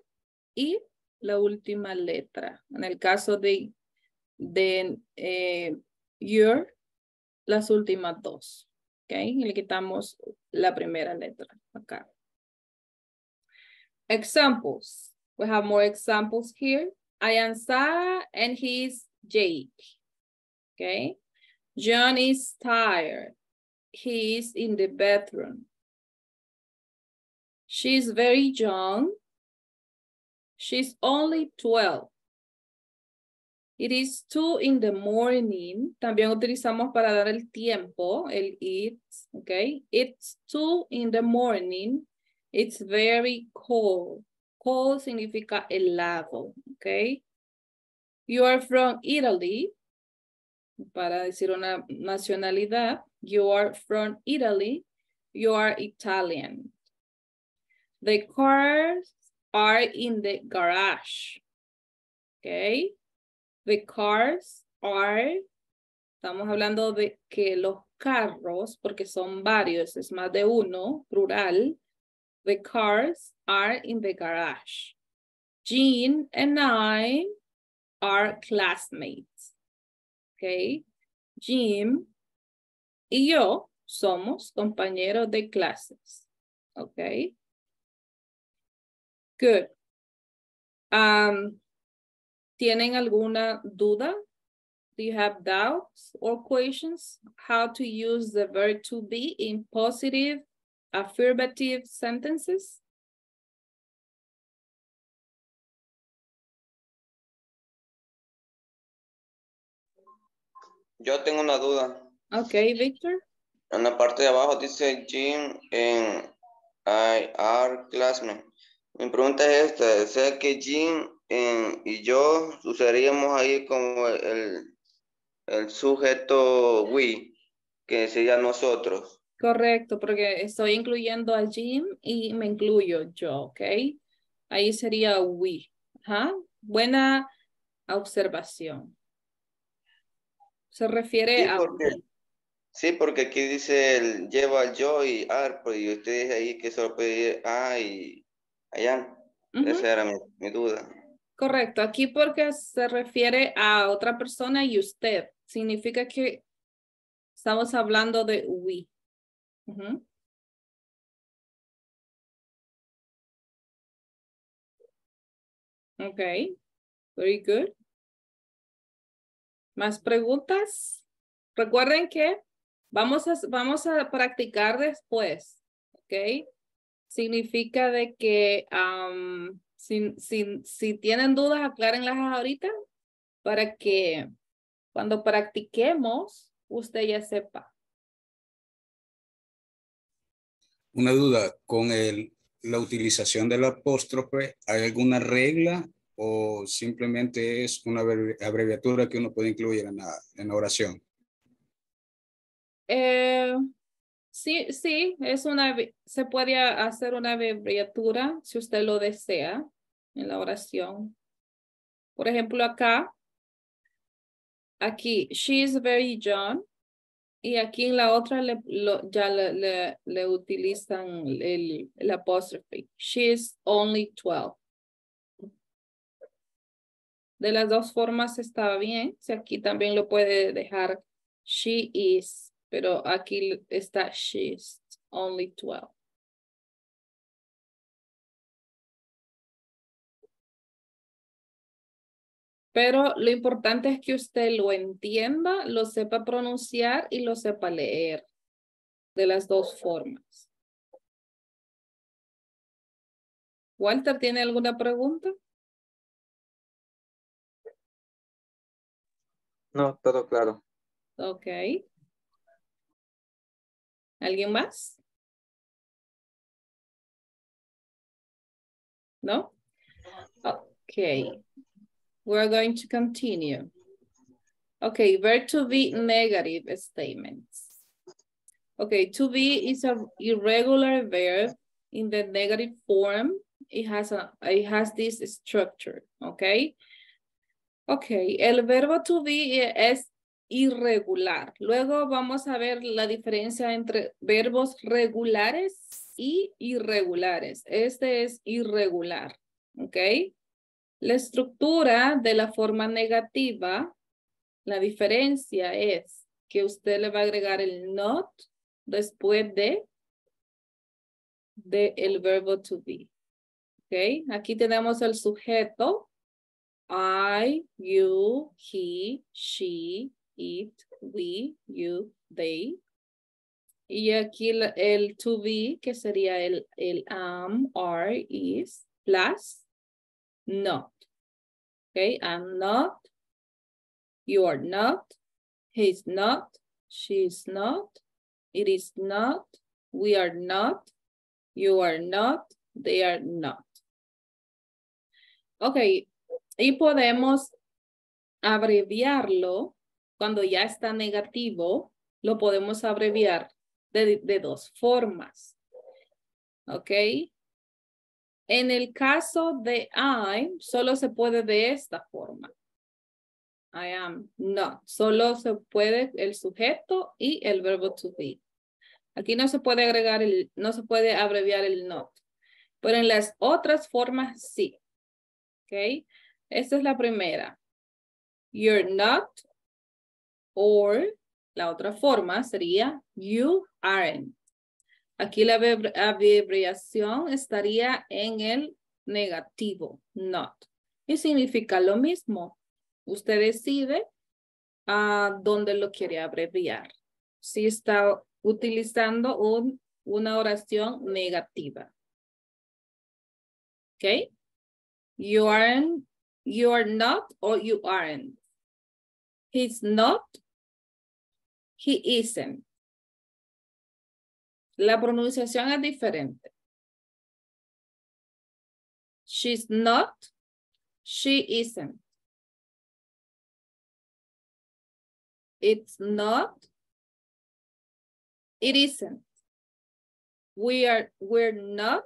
y la última letra. En el caso de your, las últimas dos, ok, y le quitamos la primera letra acá. Examples, we have more examples here. I am Sarah and he's Jake, ok. John is tired, he is in the bathroom. She's very young, she's only 12. It is 2 in the morning. También utilizamos para dar el tiempo, el it, okay? It's 2 in the morning. It's very cold. Cold significa helado, okay? You are from Italy. Para decir una nacionalidad, you are from Italy. You are Italian. The cars are in the garage, okay? The cars are, estamos hablando de que los carros, porque son varios, es más de uno, plural. The cars are in the garage. Jean and I are classmates. Okay. Jim y yo Somos compañeros de clases. Okay. Good. ¿Tienen alguna duda? Do you have doubts or questions? How to use the verb to be in positive, affirmative sentences? Yo tengo una duda. Ok, Victor. En la parte de abajo dice Jim and I are classmates. Mi pregunta es esta. ¿Sé que Jim y yo usaríamos ahí como el sujeto we, que sería nosotros? Correcto, porque estoy incluyendo a Jim y me incluyo yo, ¿ok? Ahí sería we. Ajá. Buena observación. Se refiere sí, a... Sí, porque aquí dice el lleva yo y ar, y usted dice ahí que solo puede ir a y allá. Esa era mi duda. Correcto, aquí porque se refiere a otra persona y usted. Significa que estamos hablando de we. Ok, very good. ¿Más preguntas? Recuerden que vamos a practicar después, ¿ok? Significa de que si tienen dudas, aclárenlas ahorita para que cuando practiquemos, usted ya sepa. Una duda, con la utilización del apóstrofe, ¿hay alguna regla? ¿O simplemente es una abreviatura que uno puede incluir en la oración? Sí, se puede hacer una abreviatura si usted lo desea en la oración. Por ejemplo, aquí, she is very young. Y aquí en la otra ya le utilizan el apóstrofe. She is only 12. De las dos formas está bien. Si aquí también lo puede dejar she is, pero aquí está she is only 12. Pero lo importante es que usted lo entienda, lo sepa pronunciar y lo sepa leer de las dos formas. Walter, ¿tiene alguna pregunta? No, todo claro. Ok. ¿Alguien más? No? Ok. We're going to continue. Ok, verb to be negative statements. Ok, to be is an irregular verb in the negative form. It has this structure, ok? Ok, el verbo to be es irregular. Luego vamos a ver la diferencia entre verbos regulares y irregulares. Este es irregular, ok. La estructura de la forma negativa, la diferencia es que usted le va a agregar el not después de el verbo to be, ok. Aquí tenemos el sujeto. I, you, he, she, it, we, you, they. Y aquí el to be, que sería el am, are, is, plus not. Okay, I'm not, you are not, he's not, she's not, it is not, we are not, you are not, they are not. Okay. Y podemos abreviarlo cuando ya está negativo, lo podemos abreviar de dos formas. ¿Ok? En el caso de I'm, solo se puede de esta forma. I am not. Solo se puede el sujeto y el verbo to be. Aquí no se puede agregar no se puede abreviar el not. Pero en las otras formas sí. ¿Ok? Esta es la primera. You're not, or, La otra forma sería you aren't. Aquí la abreviación estaría en el negativo, not. Y significa lo mismo. Usted decide a dónde lo quiere abreviar. Si está utilizando una oración negativa. ¿Ok? You aren't, you are not, or you aren't. He's not, he isn't. La pronunciación es diferente. She's not, she isn't. It's not, it isn't. We're not,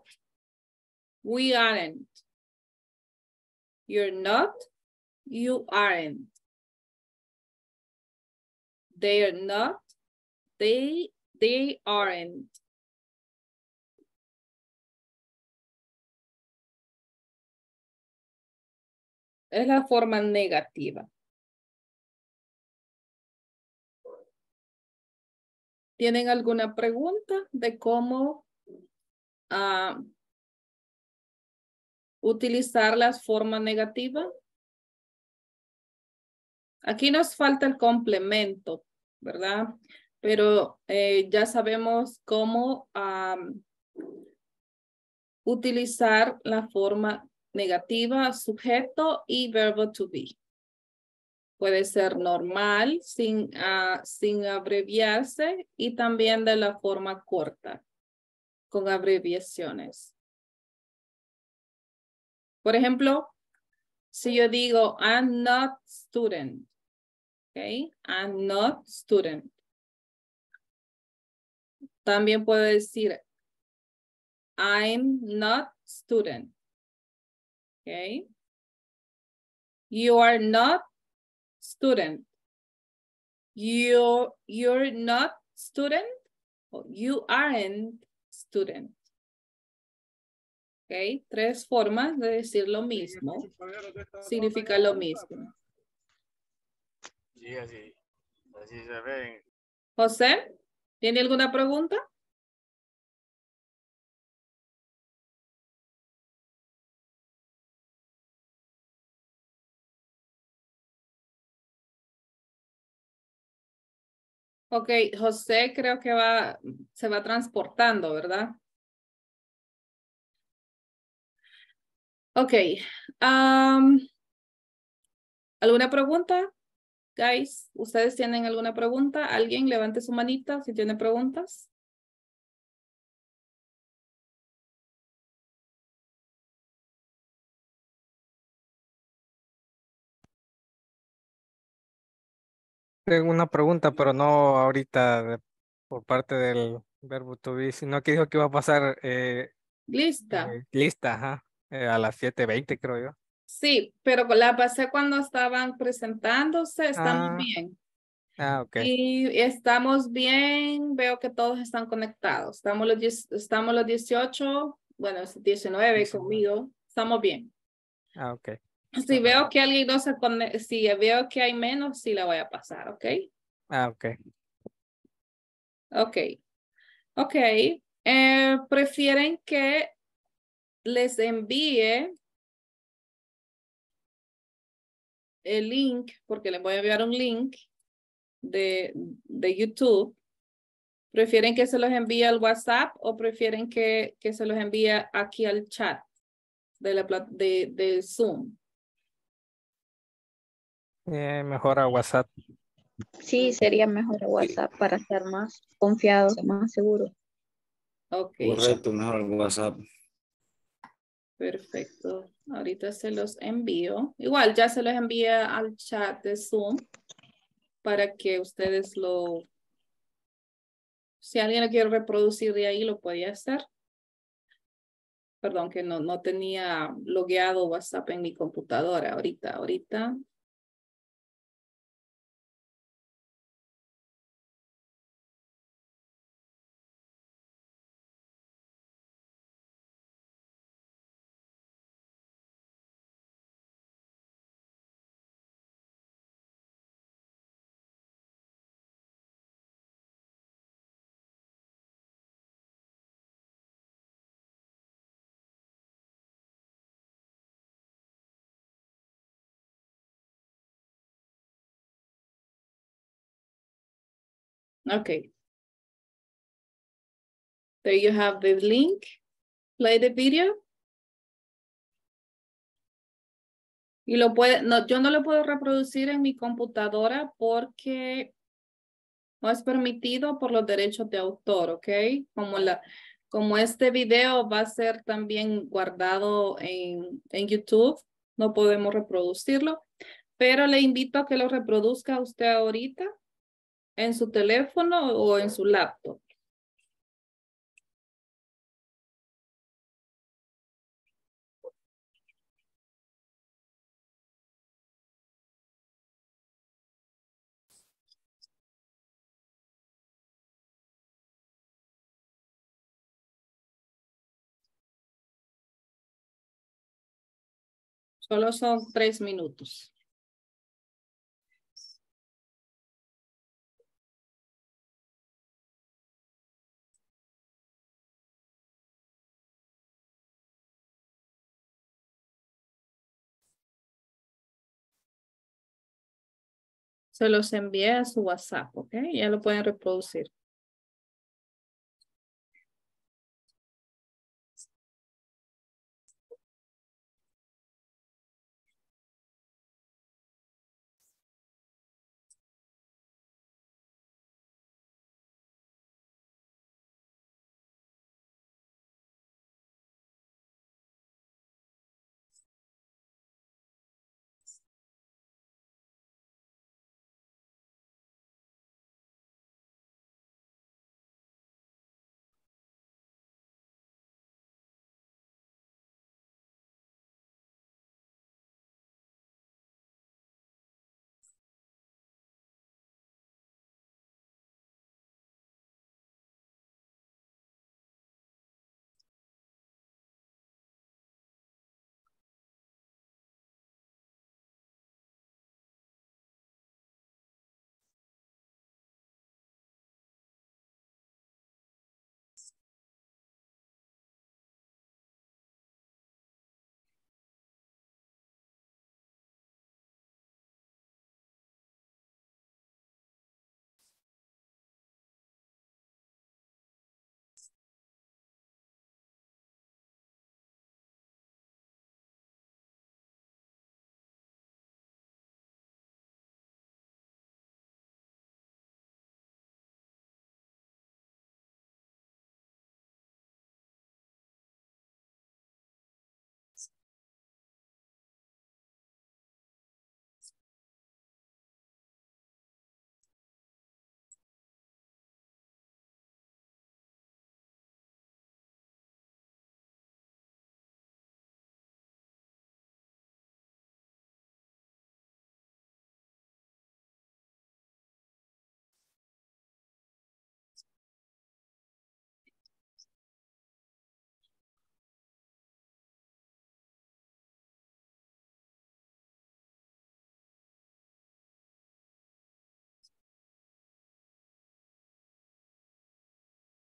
we aren't. You're not, you aren't. They're not, they aren't. Es la forma negativa. ¿Tienen alguna pregunta de cómo utilizar las formas negativas? Aquí nos falta el complemento, ¿verdad? Pero ya sabemos cómo utilizar la forma negativa, sujeto y verbo to be. Puede ser normal, sin abreviarse, y también de la forma corta, con abreviaciones. Por ejemplo, si yo digo, I'm not student. Okay, I'm not student. También puedo decir, I'm not student. Okay. You are not student. You're not student. You aren't student. Okay. Tres formas de decir lo mismo. Significa lo mismo. Sí, así se ven. José, ¿tiene alguna pregunta? Ok, José creo que se va transportando, ¿verdad? Ok. ¿Alguna pregunta? Guys, ¿ustedes tienen alguna pregunta? ¿Alguien levante su manita si tiene preguntas? Tengo una pregunta, pero no ahorita por parte del verbo to be, sino que dijo que iba a pasar lista, ajá, a las 7:20 creo yo. Sí, pero la pasé cuando estaban presentándose, estamos bien. Ah, ok. Y estamos bien, veo que todos están conectados. Estamos los 18, bueno, 19 conmigo, estamos bien. Ah, ok. Si veo que alguien no se conecta, si veo que hay menos, sí la voy a pasar, ¿ok? Ah, ok. Ok. Ok. ¿Prefieren que les envíe el link? Porque les voy a enviar un link de YouTube. ¿Prefieren que se los envíe al WhatsApp o prefieren que se los envíe aquí al chat de Zoom? Mejor a WhatsApp. Sí, sería mejor a WhatsApp para estar más confiados, más seguros. Okay. Correcto, mejor WhatsApp. Perfecto. Ahorita se los envío. Igual ya se los envía al chat de Zoom para que ustedes lo... Si alguien lo quiere reproducir de ahí, lo podía hacer. Perdón, que no tenía logueado WhatsApp en mi computadora ahorita. Okay. There you have the link. Play the video. Y lo puede, no, yo no lo puedo reproducir en mi computadora porque no es permitido por los derechos de autor, ¿ok? Como este video va a ser también guardado en YouTube, no podemos reproducirlo, pero le invito a que lo reproduzca usted ahorita en su teléfono o en su laptop. Solo son 3 minutos. Se los envié a su WhatsApp, ¿ok? Ya lo pueden reproducir.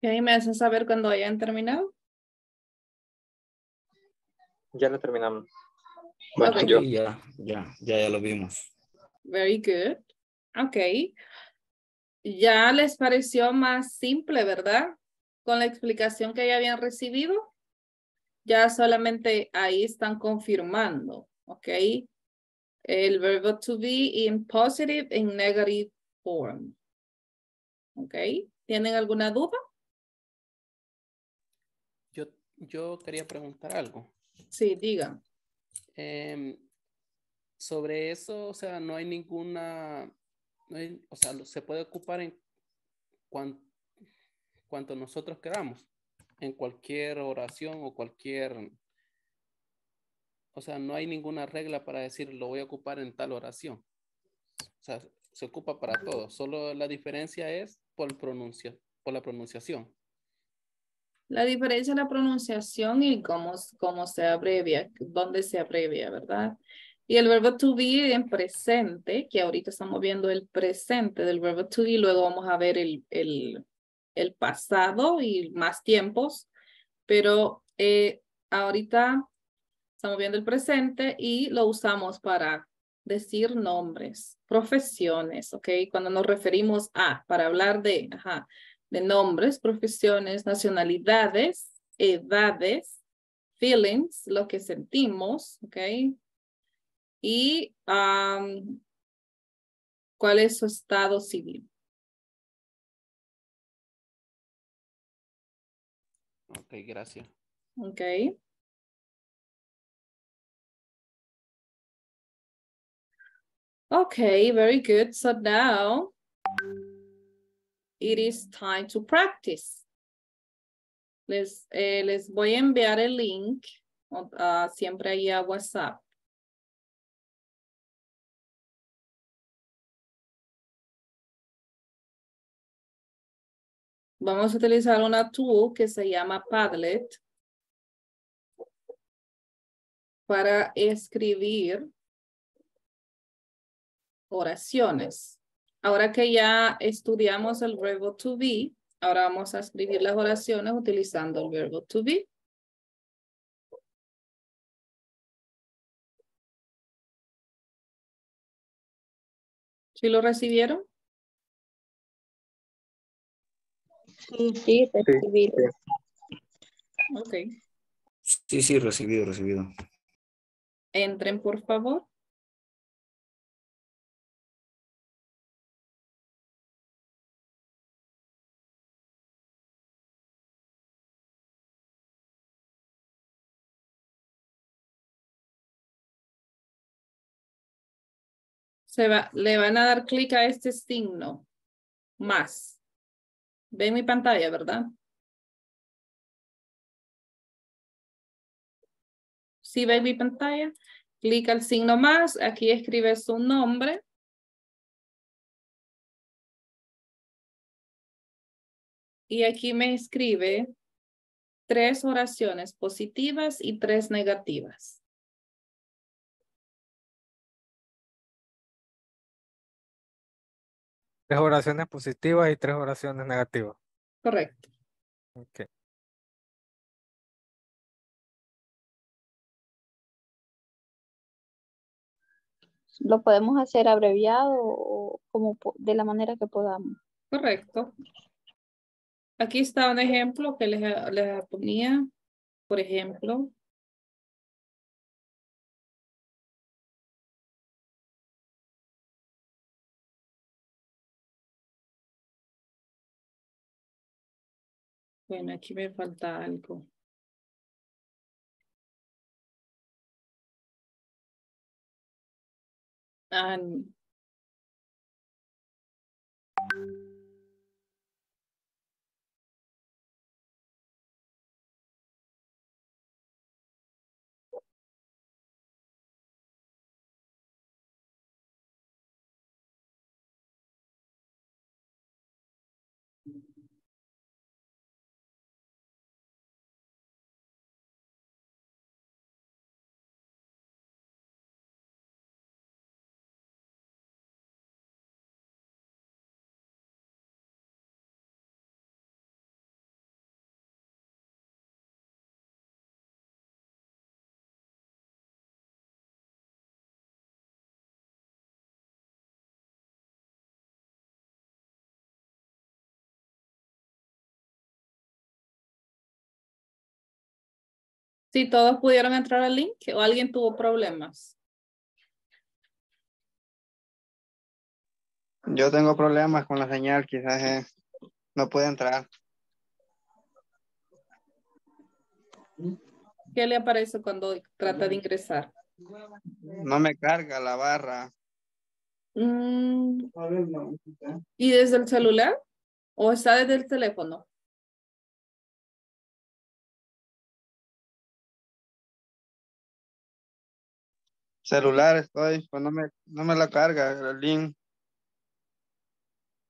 Y ahí me hacen saber cuando hayan terminado. Ya lo terminamos. Bueno, okay. Ya lo vimos. Very good. Ok. Ya les pareció más simple, ¿verdad? Con la explicación que ya habían recibido. Ya solamente ahí están confirmando. Ok. El verbo to be in positive and negative form. Ok. ¿Tienen alguna duda? Yo quería preguntar algo. Sí, diga. Sobre eso, o sea, no hay ninguna, no hay, o sea, se puede ocupar en cuanto nosotros queramos, en cualquier oración o cualquier, o sea, no hay ninguna regla para decir lo voy a ocupar en tal oración. O sea, se ocupa para todo, solo la diferencia es por la pronunciación. La diferencia es la pronunciación y cómo se abrevia, dónde se abrevia, ¿verdad? Y el verbo to be en presente, que ahorita estamos viendo el presente del verbo to be, luego vamos a ver el pasado y más tiempos, pero ahorita estamos viendo el presente y lo usamos para decir nombres, profesiones, ¿ok? Cuando nos referimos a, para hablar de, ajá, de nombres, profesiones, nacionalidades, edades, feelings, lo que sentimos, ¿ok? Y cuál es su estado civil. Ok, gracias. Ok. Okay, very good. So now it is time to practice. Les voy a enviar el link siempre ahí a WhatsApp. Vamos a utilizar una tool que se llama Padlet para escribir oraciones. Ahora que ya estudiamos el verbo to be, ahora vamos a escribir las oraciones utilizando el verbo to be. ¿Sí lo recibieron? Sí, sí, recibido. Ok. Sí, sí, recibido, recibido. Entren, por favor. Le van a dar clic a este signo, más. Ven mi pantalla, ¿verdad? ¿Sí ven mi pantalla? Clic al signo más, aquí escribe su nombre. Y aquí me escribe 3 oraciones positivas y 3 negativas. Tres oraciones positivas y 3 oraciones negativas. Correcto. Okay. ¿Lo podemos hacer abreviado o como de la manera que podamos? Correcto. Aquí está un ejemplo que les ponía, por ejemplo. Bueno, aquí me falta algo. ¿Sí todos pudieron entrar al link o alguien tuvo problemas? Yo tengo problemas con la señal, quizás no puede entrar. ¿Qué le aparece cuando trata de ingresar? No me carga la barra. ¿Y desde el celular? ¿O está desde el teléfono? Celular estoy, pues no me la carga el link.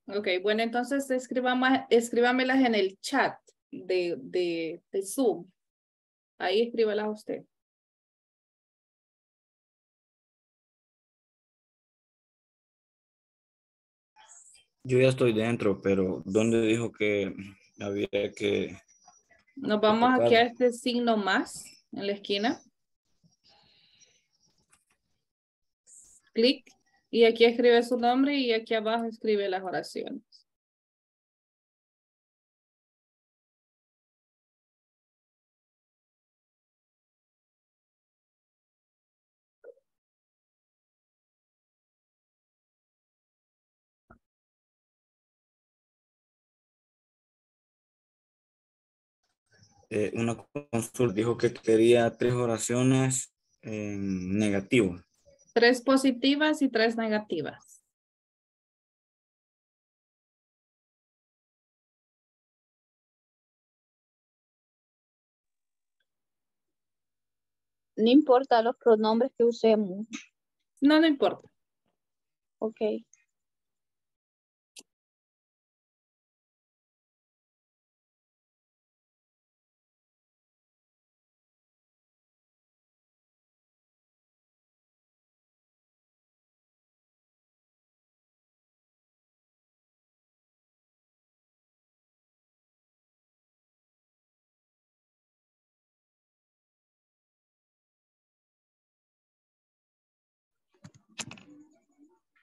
Ok, bueno, entonces escríbamelas en el chat de Zoom. Ahí escríbalas usted. Yo ya estoy dentro, pero ¿dónde dijo que había que...? Nos vamos aquí a este signo más en la esquina. clic y aquí escribe su nombre y aquí abajo escribe las oraciones. Una consulta dijo que quería 3 oraciones negativas. 3 positivas y 3 negativas. No importa los pronombres que usemos. No, no importa. Ok.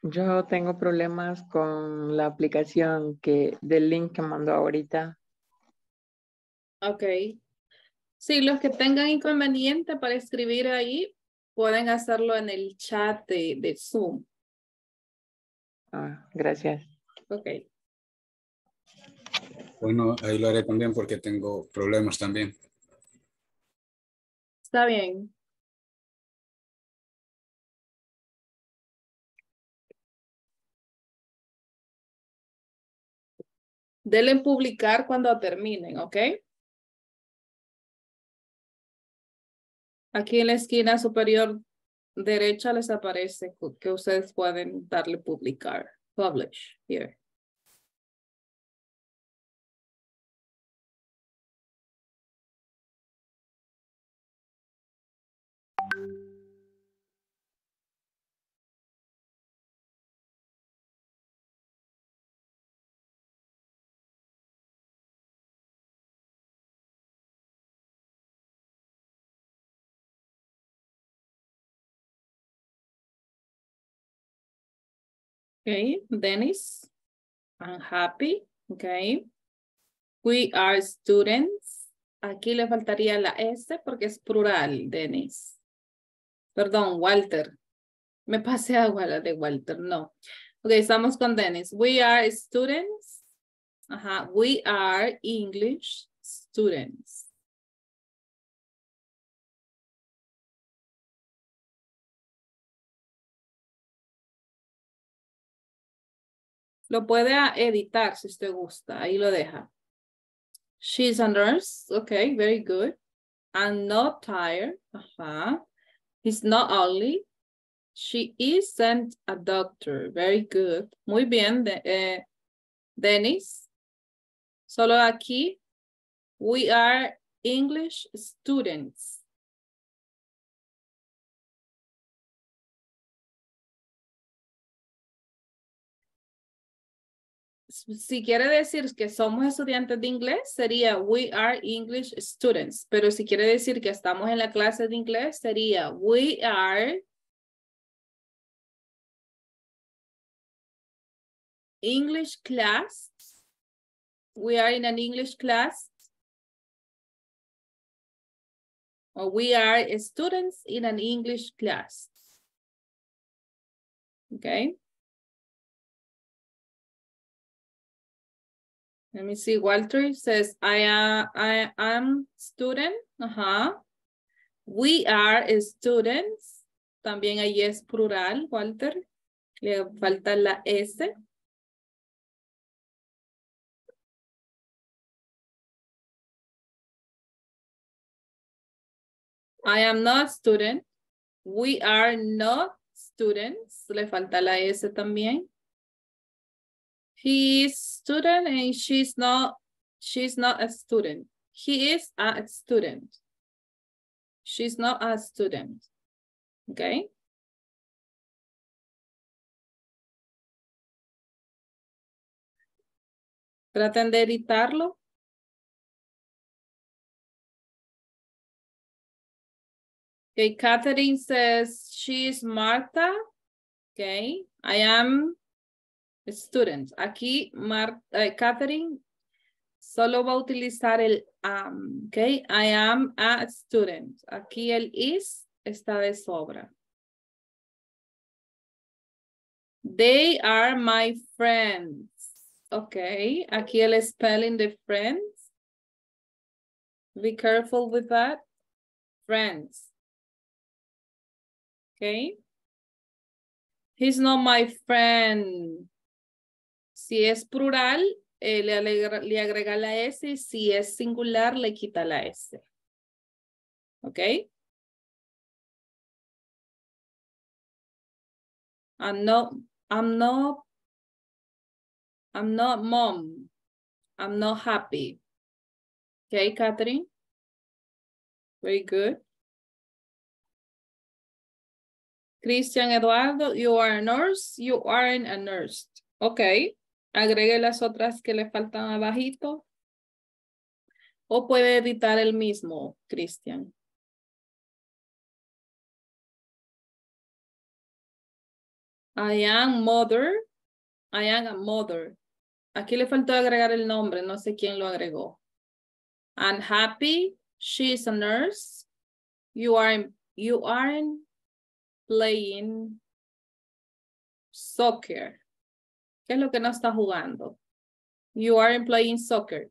Yo tengo problemas con la aplicación del link que mandó ahorita. Ok. Sí, los que tengan inconveniente para escribir ahí, pueden hacerlo en el chat de Zoom. Ah, gracias. Ok. Bueno, ahí lo haré también porque tengo problemas también. Está bien. Denle publicar cuando terminen, ¿ok? Aquí en la esquina superior derecha les aparece que ustedes pueden darle publicar. Publish, here. Okay, Dennis, I'm happy, okay. We are students. Aquí le faltaría la S porque es plural, Dennis. Perdón, Walter. Me pasé a la de Walter, no. Ok, estamos con Dennis. We are students. Ajá, we are English students. Lo puede editar si usted gusta. Ahí lo deja. She's a nurse. Okay, very good. I'm not tired. Ajá. He's not only. She isn't a doctor. Very good. Muy bien, Dennis. Solo aquí. We are English students. Si quiere decir que somos estudiantes de inglés, sería we are English students. Pero si quiere decir que estamos en la clase de inglés, sería we are English class. We are in an English class. Or we are students in an English class. Okay. Let me see, Walter says, I am student. Uh-huh. We are students. También ahí es plural, Walter. Le falta la S. I am not student. We are not students. Le falta la S también. He is student and she's not a student. He is a student. She's not a student. Okay. Traten de editarlo. Okay, Catherine says she's Martha. Okay, I am a student. Aquí, Catherine, solo va a utilizar el am. Okay, I am a student. Aquí el is está de sobra. They are my friends. Okay, aquí el spelling de friends. Be careful with that. Friends. Okay. He's not my friend. Si es plural, le agrega la S. Si es singular, le quita la S. Okay. I'm not mom. I'm not happy. Okay, Catherine? Very good. Cristian Eduardo, you are a nurse. You aren't a nurse. Okay. Agregue las otras que le faltan abajito. O puede editar el mismo, Cristian. I am a mother. Aquí le faltó agregar el nombre. No sé quién lo agregó. I'm happy. She is a nurse. You aren't playing soccer. ¿Qué es lo que no está jugando? You aren't playing soccer.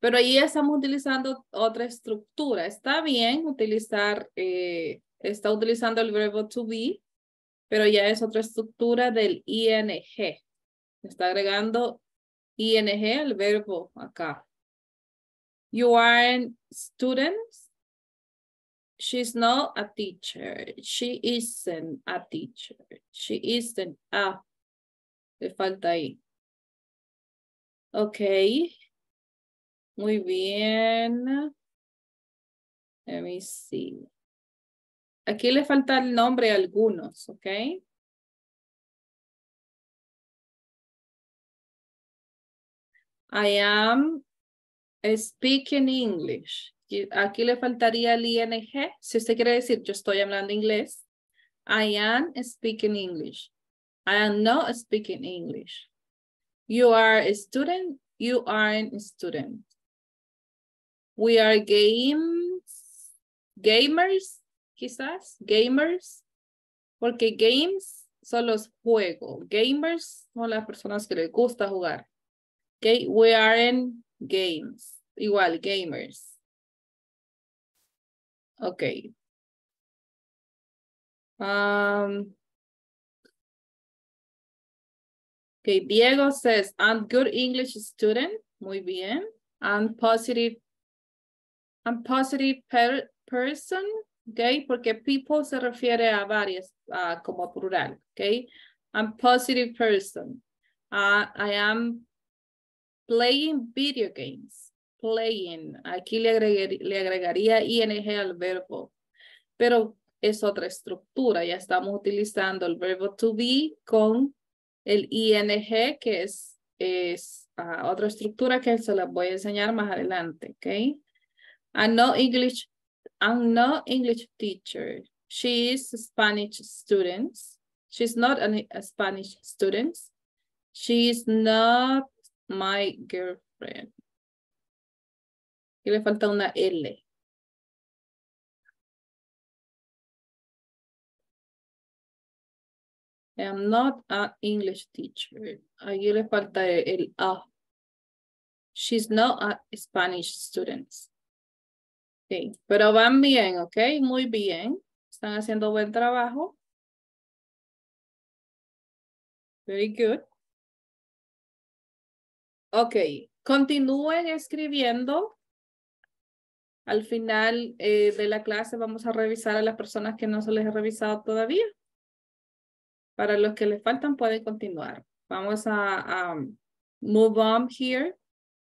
Pero ahí estamos utilizando otra estructura. Está bien utilizar, está utilizando el verbo to be, pero ya es otra estructura del ING. Está agregando ING al verbo acá. You aren't students. She's not a teacher. She isn't a teacher. She isn't a. Le falta ahí. Ok. Muy bien. Let me see. Aquí le falta el nombre a algunos, ok. I am speaking English. Aquí le faltaría el ING. Si usted quiere decir, yo estoy hablando inglés. I am speaking English. I am not speaking English. You are a student. You aren't a student. We are gamers, quizás. Gamers. Porque games son los juegos. Gamers son las personas que les gusta jugar. Okay, we aren't games. Igual, gamers. Okay. Okay, Diego says, I'm good English student. Muy bien. I'm positive person. Okay, porque people se refiere a varias, como plural. Okay, I'm positive person. I am playing video games. Playing, aquí le agregaría ING al verbo, pero es otra estructura, ya estamos utilizando el verbo to be con el ING, que es otra estructura que se las voy a enseñar más adelante, ¿ok? I'm no English teacher, she is a Spanish student, she's not a Spanish student, she is not my girlfriend. Y le falta una L. I am not an English teacher. Allí le falta el A. She's not a Spanish student. Okay. Pero van bien, ok, muy bien. Están haciendo buen trabajo. Very good. Ok, continúen escribiendo. Al final de la clase vamos a revisar a las personas que no se les ha revisado todavía. Para los que les faltan pueden continuar. Vamos a move on here.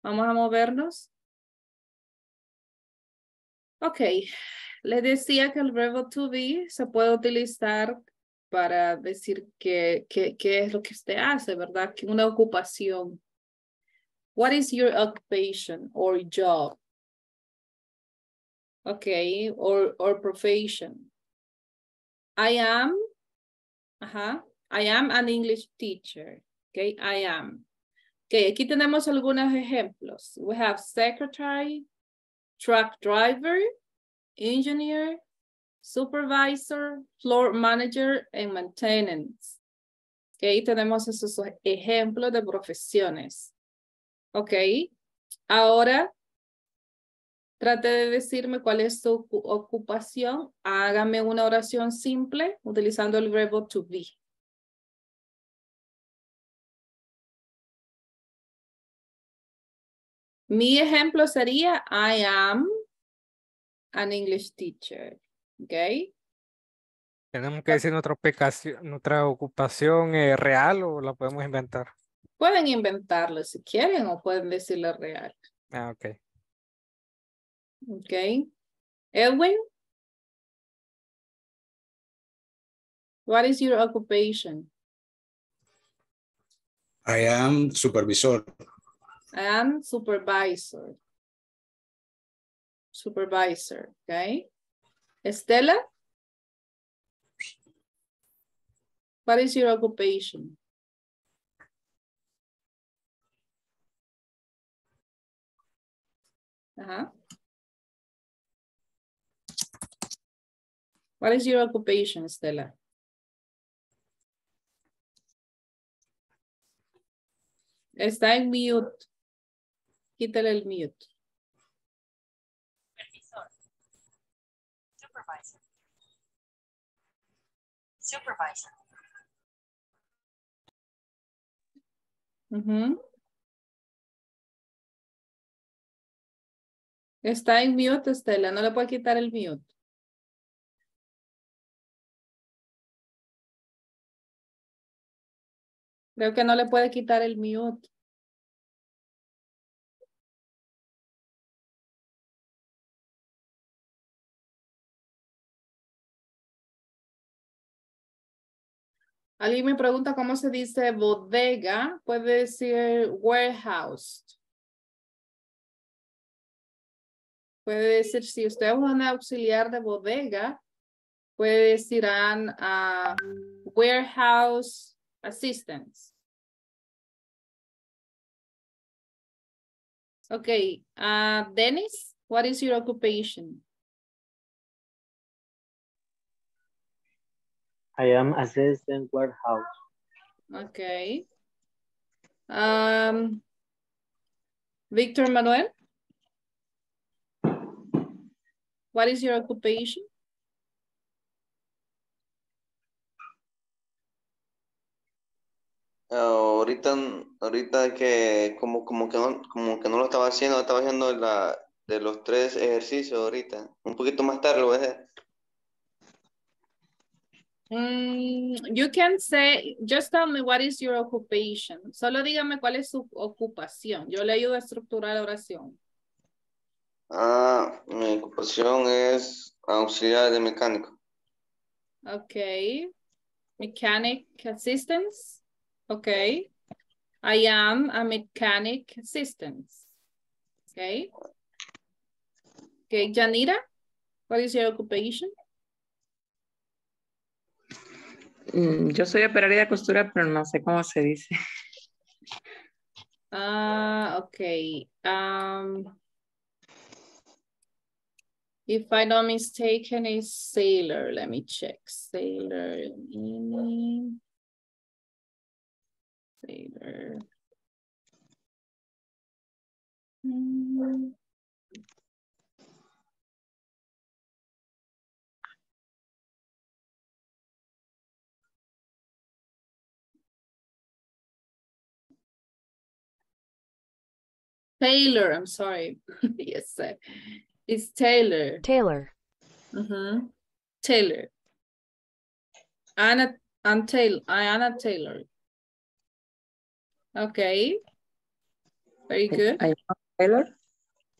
Vamos a movernos. Ok. Les decía que el verbo to be se puede utilizar para decir qué es lo que usted hace, ¿verdad? Que una ocupación. What is your occupation or job? Okay, or profession. I am, I am an English teacher. Okay, I am. Okay, aquí tenemos algunos ejemplos. We have secretary, truck driver, engineer, supervisor, floor manager, and maintenance. Okay, tenemos esos ejemplos de profesiones. Okay, ahora trate de decirme cuál es su ocupación. Hágame una oración simple utilizando el verbo to be. Mi ejemplo sería, I am an English teacher, ¿ok? ¿Tenemos que decir nuestra ocupación real o la podemos inventar? Pueden inventarlo si quieren o pueden decirlo real. Ah, ok. Ok. Edwin, what is your occupation? I am supervisor. And supervisor. Supervisor, okay. Estela? What is your occupation? What is your occupation, Estela? Está en mute. Quítale el mute. Supervisor. Supervisor. Supervisor. Está en mute, Estela. No le puedo quitar el mute. Creo que no le puede quitar el mute. Alguien me pregunta cómo se dice bodega. Puede decir warehouse. Puede decir, si usted es un auxiliar de bodega, puede decir warehouse assistance. Okay. Dennis, what is your occupation? I am assistant warehouse. Okay. Victor Manuel? What is your occupation? Ahorita que como que no lo estaba haciendo de los tres ejercicios ahorita. Un poquito más tarde lo voy a hacer. You can say, just tell me what is your occupation. Solo dígame cuál es su ocupación. Yo le ayudo a estructurar la oración. Mi ocupación es auxiliar de mecánico. Okay. Mechanic assistance. Okay. I am a mechanic assistant. Okay. Okay, Janira, what is your occupation? Yo soy operaria de costura, pero no sé cómo se dice. Okay. If I'm not mistaken, it's sailor. Let me check. Sailor. Taylor, I'm sorry. Yes, sir. It's Taylor. Taylor. Taylor. Anna Taylor. Okay. Very good. I am Taylor.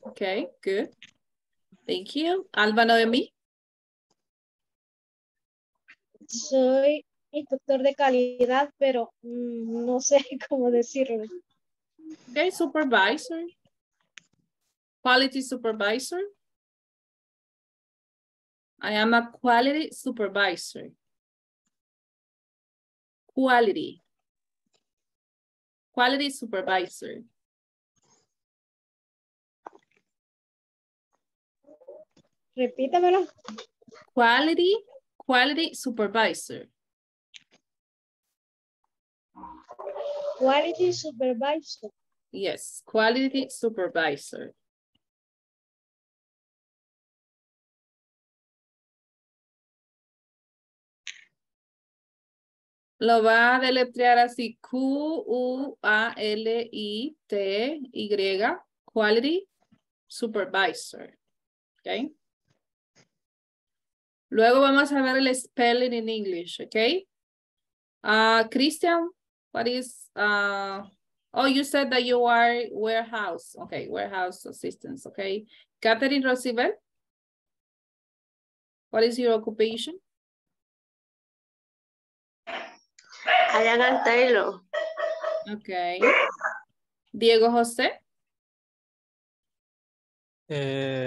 Okay, good. Thank you. Alba Noemí. Soy instructor de calidad, pero no sé cómo decirlo. Okay, supervisor, quality supervisor. I am a quality supervisor. Quality. Quality supervisor. Repítamelo. Quality supervisor. Quality supervisor. Yes, quality supervisor. Lo va a deletrear así, Q-U-A-L-I-T-Y, quality supervisor, ¿ok? Luego vamos a ver el spelling in English, ¿ok? Christian, what is, oh, you said that you are warehouse, okay, warehouse assistants, okay. Catherine Rosibel, what is your occupation? Alan Taylor. Okay. Diego Jose. I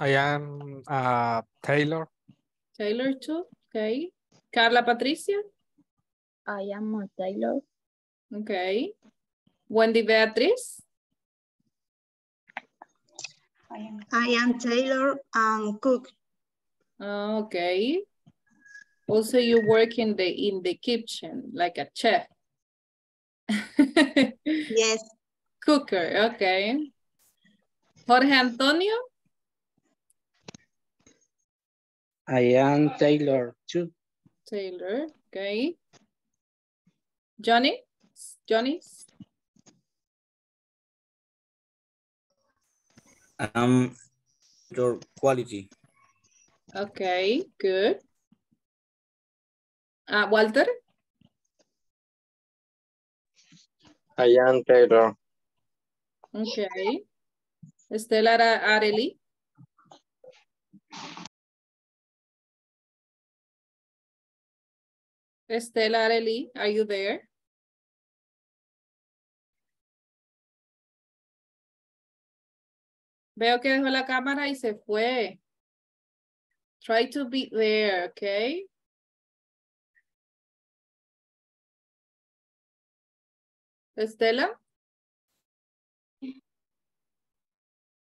am Taylor. Taylor too. Okay. Carla Patricia. I am a Taylor. Okay. Wendy Beatriz. I am Taylor and cook. Okay. Also, you work in the kitchen like a chef. Yes. Cooker, okay. Jorge Antonio? I am Taylor too. Taylor, okay. Johnny? Johnny's? Your quality. Okay, good. Walter? I am Taylor. Okay. Estela Areli? Estela Areli, are you there? Veo que dejó la cámara y se fue. Try to be there, okay? Estela?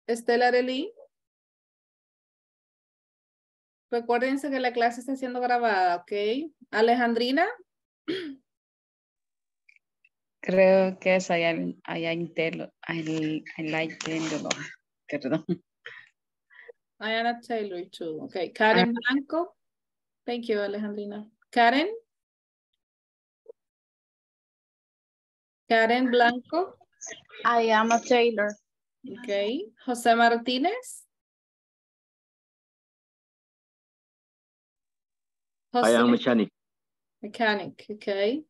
Estela Arely. Recuérdense que la clase está siendo grabada, ¿ok? Alejandrina. Creo que es I like Taylor. Perdón. Ayana Taylor too. Ok. Karen Blanco. Thank you, Alejandrina. Karen. Karen Blanco. I am a Taylor. Okay. Jose Martinez. Jose. I am a mechanic. Mechanic, okay.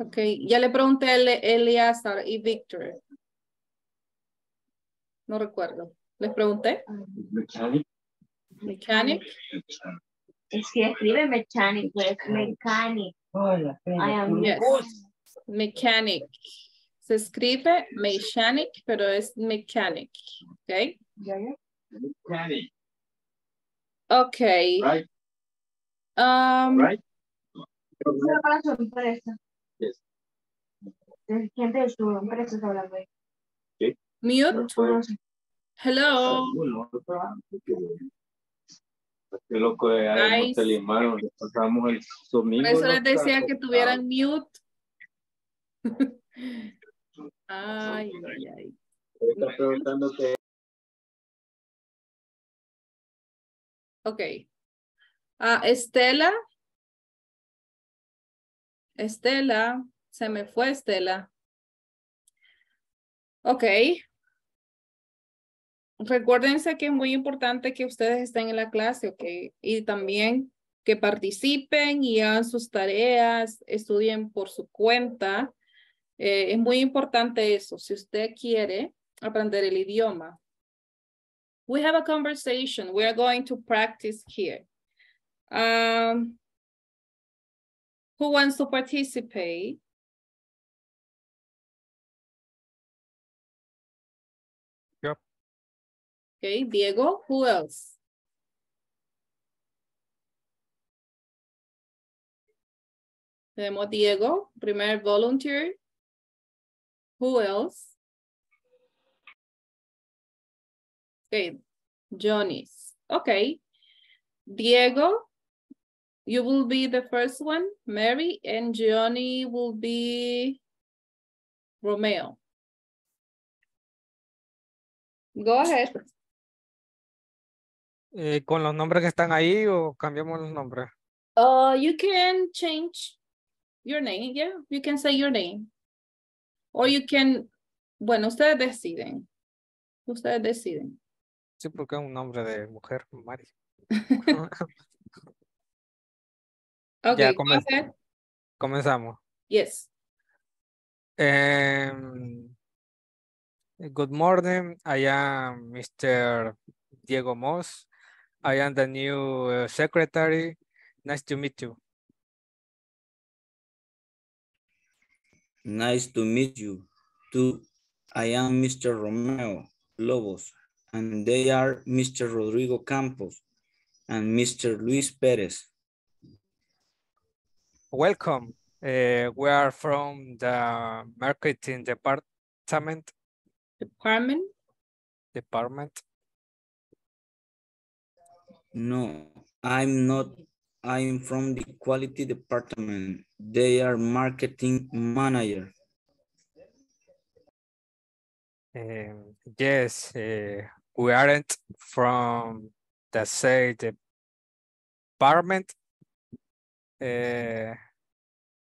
Okay, ya le pregunté a Eleazar y Víctor. No recuerdo. ¿Les pregunté? Mechanic. Mechanic. Es que escribe mechanic, pues mechanic. Hola, I am yes. Mechanic. Se escribe mechanic, pero es mechanic. Okay. Mechanic. Okay. Right. Right. Para su empresa. Yes. ¿Quién de su empresa está hablando? Okay. Mute. Hello. Que loco de ahí nos limaron, pasamos el domingo. Por eso les decía que tuvieran mute. Ay, ay, ay. Está preguntando que... Ok. Estela. Estela. Se me fue Estela. Ok. Recuérdense que es muy importante que ustedes estén en la clase, ¿ok? Y también que participen y hagan sus tareas, estudien por su cuenta. Es muy importante eso, si usted quiere aprender el idioma. We have a conversation. We are going to practice here. Who wants to participate? Okay, Diego, who else? Tenemos Diego, primer volunteer. Who else? Okay, Johnny's. Okay, Diego, you will be the first one, Mary, and Johnny will be Romeo. Go ahead. ¿Con los nombres que están ahí o cambiamos los nombres? You can change your name, yeah. You can say your name. Or you can, bueno, ustedes deciden. Ustedes deciden. Sí, porque es un nombre de mujer, Mari. Okay, ya, comenzamos. Yes. Good morning. I am Mr. Diego Moss. I am the new secretary. Nice to meet you. Nice to meet you too. I am Mr. Romeo Lobos, and they are Mr. Rodrigo Campos and Mr. Luis Perez. Welcome. We are from the marketing department. Department. No, I'm not. I'm from the quality department. They are marketing manager. Yes, we aren't from the same department,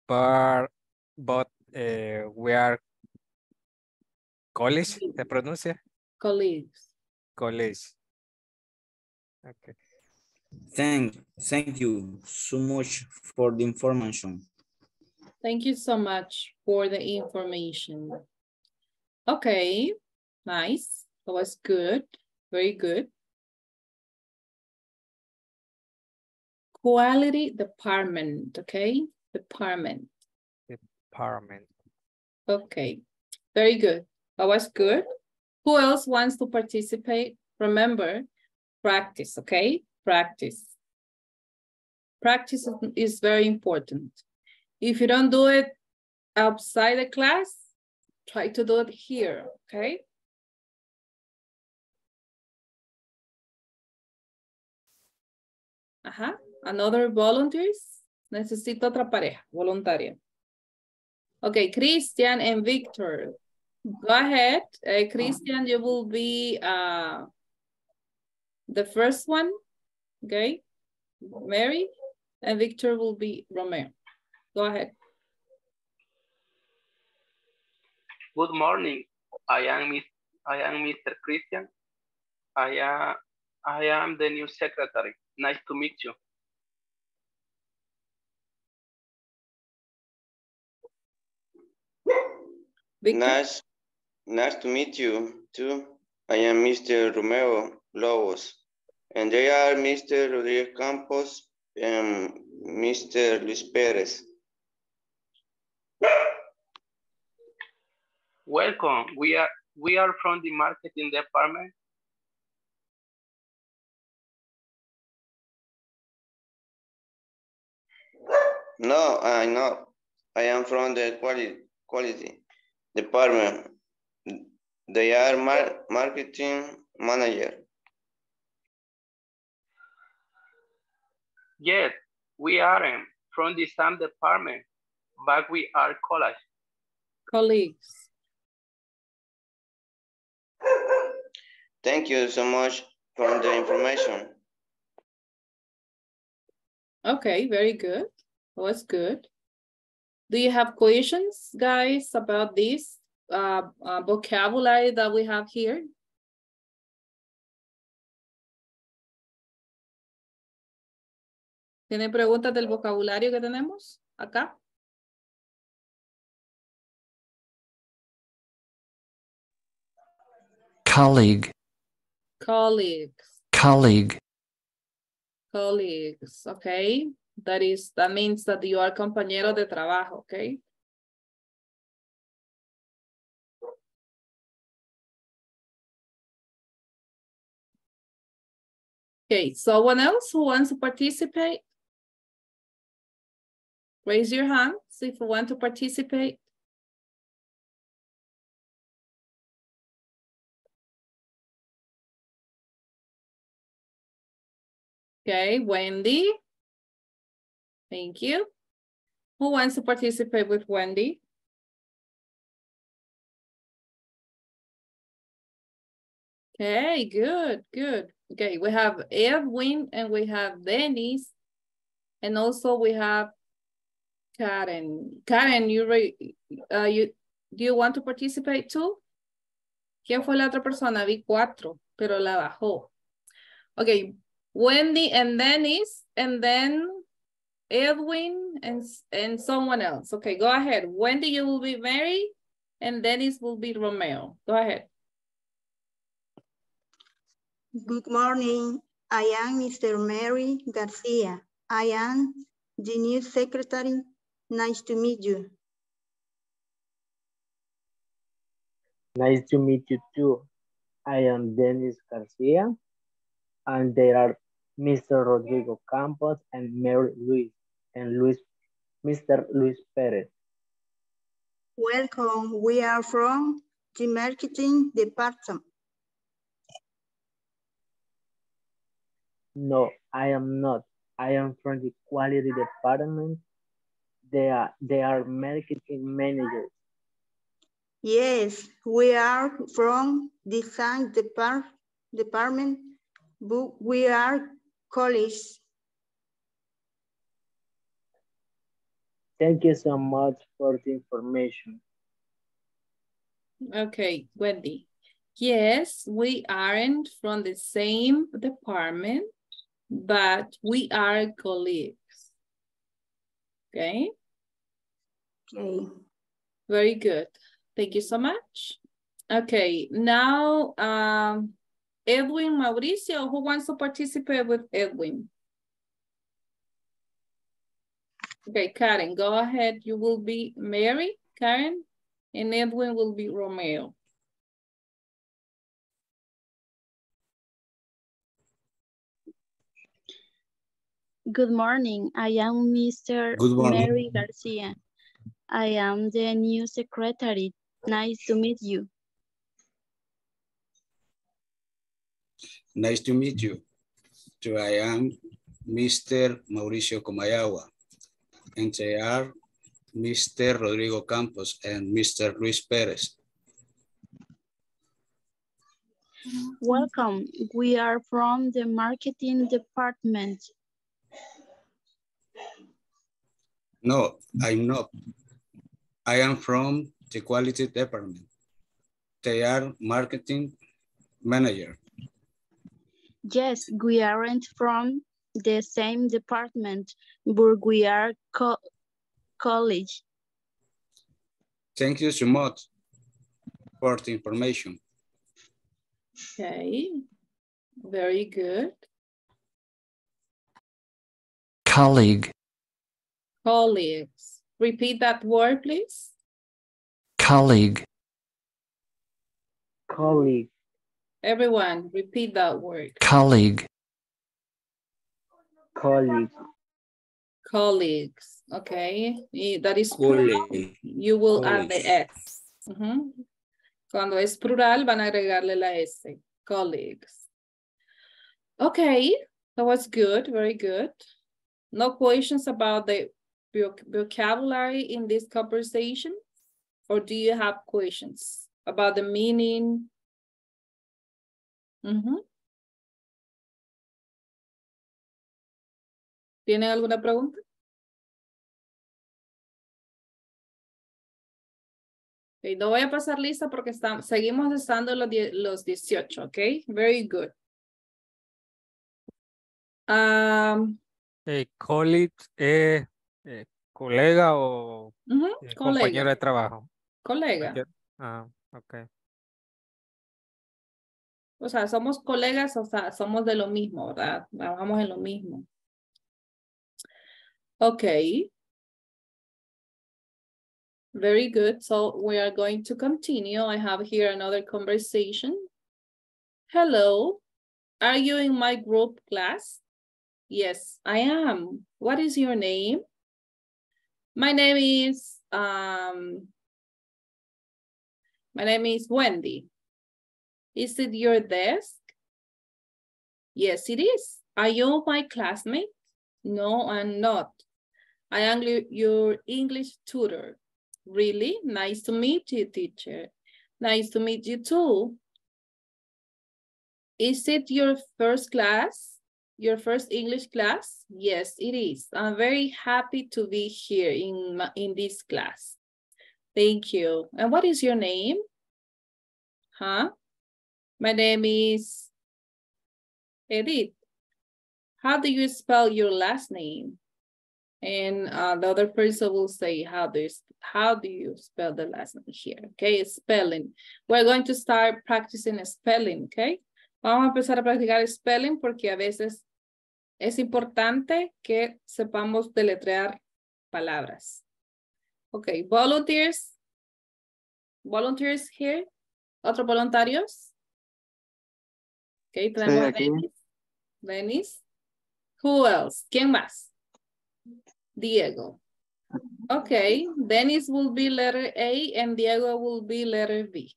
but we are colleagues. ¿Se pronuncia? Colleagues. Colleagues. Okay. Thank you so much for the information. Thank you so much for the information. Okay, nice. That was good. Very good. Quality department, okay? Department. Department. Okay, very good. That was good. Who else wants to participate? Remember, practice, okay? Practice. Practice is very important. If you don't do it outside the class, try to do it here, okay? Ajá. Another volunteers? Necesito otra pareja, voluntaria. Okay, Christian and Victor. Go ahead. Christian, you will be the first one. Okay, Mary, and Victor will be Romeo. Go ahead. Good morning. I am Mr. Christian. I am the new secretary. Nice to meet you. Victor? Nice to meet you too. I am Mr. Romeo Lobos. And they are Mr. Rodriguez Campos and Mr. Luis Perez. Welcome. We are from the marketing department. No, I'm not. I am from the quality department. They are marketing manager. Yes, we aren't from the same department, but we are colleagues. Thank you so much for the information. Okay, very good. That was good. Do you have questions, guys, about this vocabulary that we have here? ¿Tienen preguntas del vocabulario que tenemos acá? Colleague. Colleagues. Colleague. Colleagues, okay? That means that you are compañero de trabajo, okay? Okay, someone else who wants to participate? Raise your hands if you want to participate. Okay, Wendy. Thank you. Who wants to participate with Wendy? Okay, good, good. Okay, we have Edwin and we have Dennis. And also we have Karen. Karen, do you want to participate too? ¿Quién fue la otra persona? Vi cuatro, pero la bajó. Okay, Wendy and Dennis, and then Edwin and someone else. Okay, go ahead. Wendy, you will be Mary, and Dennis will be Romeo. Go ahead. Good morning. I am Mr. Mary Garcia. I am the new secretary. Nice to meet you. Nice to meet you too. I am Dennis Garcia, and there are Mr. Rodrigo Campos and Mary Luis and Mr. Luis Perez. Welcome. We are from the marketing department. No, I am not. I am from the quality department. They are marketing managers. Yes, we are from the design department, but we are college. Thank you so much for the information. Okay, Wendy. Yes, we aren't from the same department, but we are colleagues. Okay. Okay. Very good. Thank you so much. Okay, now Edwin Mauricio, who wants to participate with Edwin? Okay, Karen, go ahead. You will be Mary, Karen, and Edwin will be Romeo. Good morning. I am Mr. Mary Garcia. I am the new secretary. Nice to meet you. Nice to meet you. So I am Mr. Mauricio Comayagua, and they are Mr. Rodrigo Campos and Mr. Luis Perez. Welcome. We are from the marketing department. No, I'm not. I am from the quality department. They are marketing manager. Yes, we aren't from the same department, but we are college. Thank you so much for the information. Okay, very good. Colleague. Colleagues. Repeat that word, please. Colleague. Colleague. Everyone, repeat that word. Colleague. Colleague. Colleagues. Okay. That is plural. You will add the S. Cuando es plural, van a agregarle la S. Colleagues. Okay. That was good. Very good. No questions about the vocabulary in this conversation? Or do you have questions about the meaning? ¿Tienen alguna pregunta? Okay, no voy a pasar lista porque seguimos estando los 18, ¿ok? Very good. Colleague es colega o compañero de trabajo. Colega. Ah, ok. O sea, somos colegas, o sea, somos de lo mismo, ¿verdad? Trabajamos en lo mismo. Okay. Very good. So we are going to continue. I have here another conversation. Hello. Are you in my group class? Yes, I am. What is your name? My name is Wendy. Is it your desk? Yes, it is. Are you my classmate? No, I'm not. I am your English tutor. Really? Nice to meet you, teacher. Nice to meet you too. Is it your first class? Your first English class? Yes, it is. I'm very happy to be here in this class. Thank you. And what is your name? Huh? My name is Edith. How do you spell your last name? And the other person will say, how do you spell the last name here? Okay, spelling. We're going to start practicing spelling, okay? Vamos a empezar a practicar spelling porque a veces es importante que sepamos deletrear palabras. Okay, volunteers. Volunteers here. ¿Otros voluntarios? Okay, tenemos a Dennis. Dennis. Who else? ¿Quién más? Diego. Okay, Dennis will be letter A and Diego will be letter B.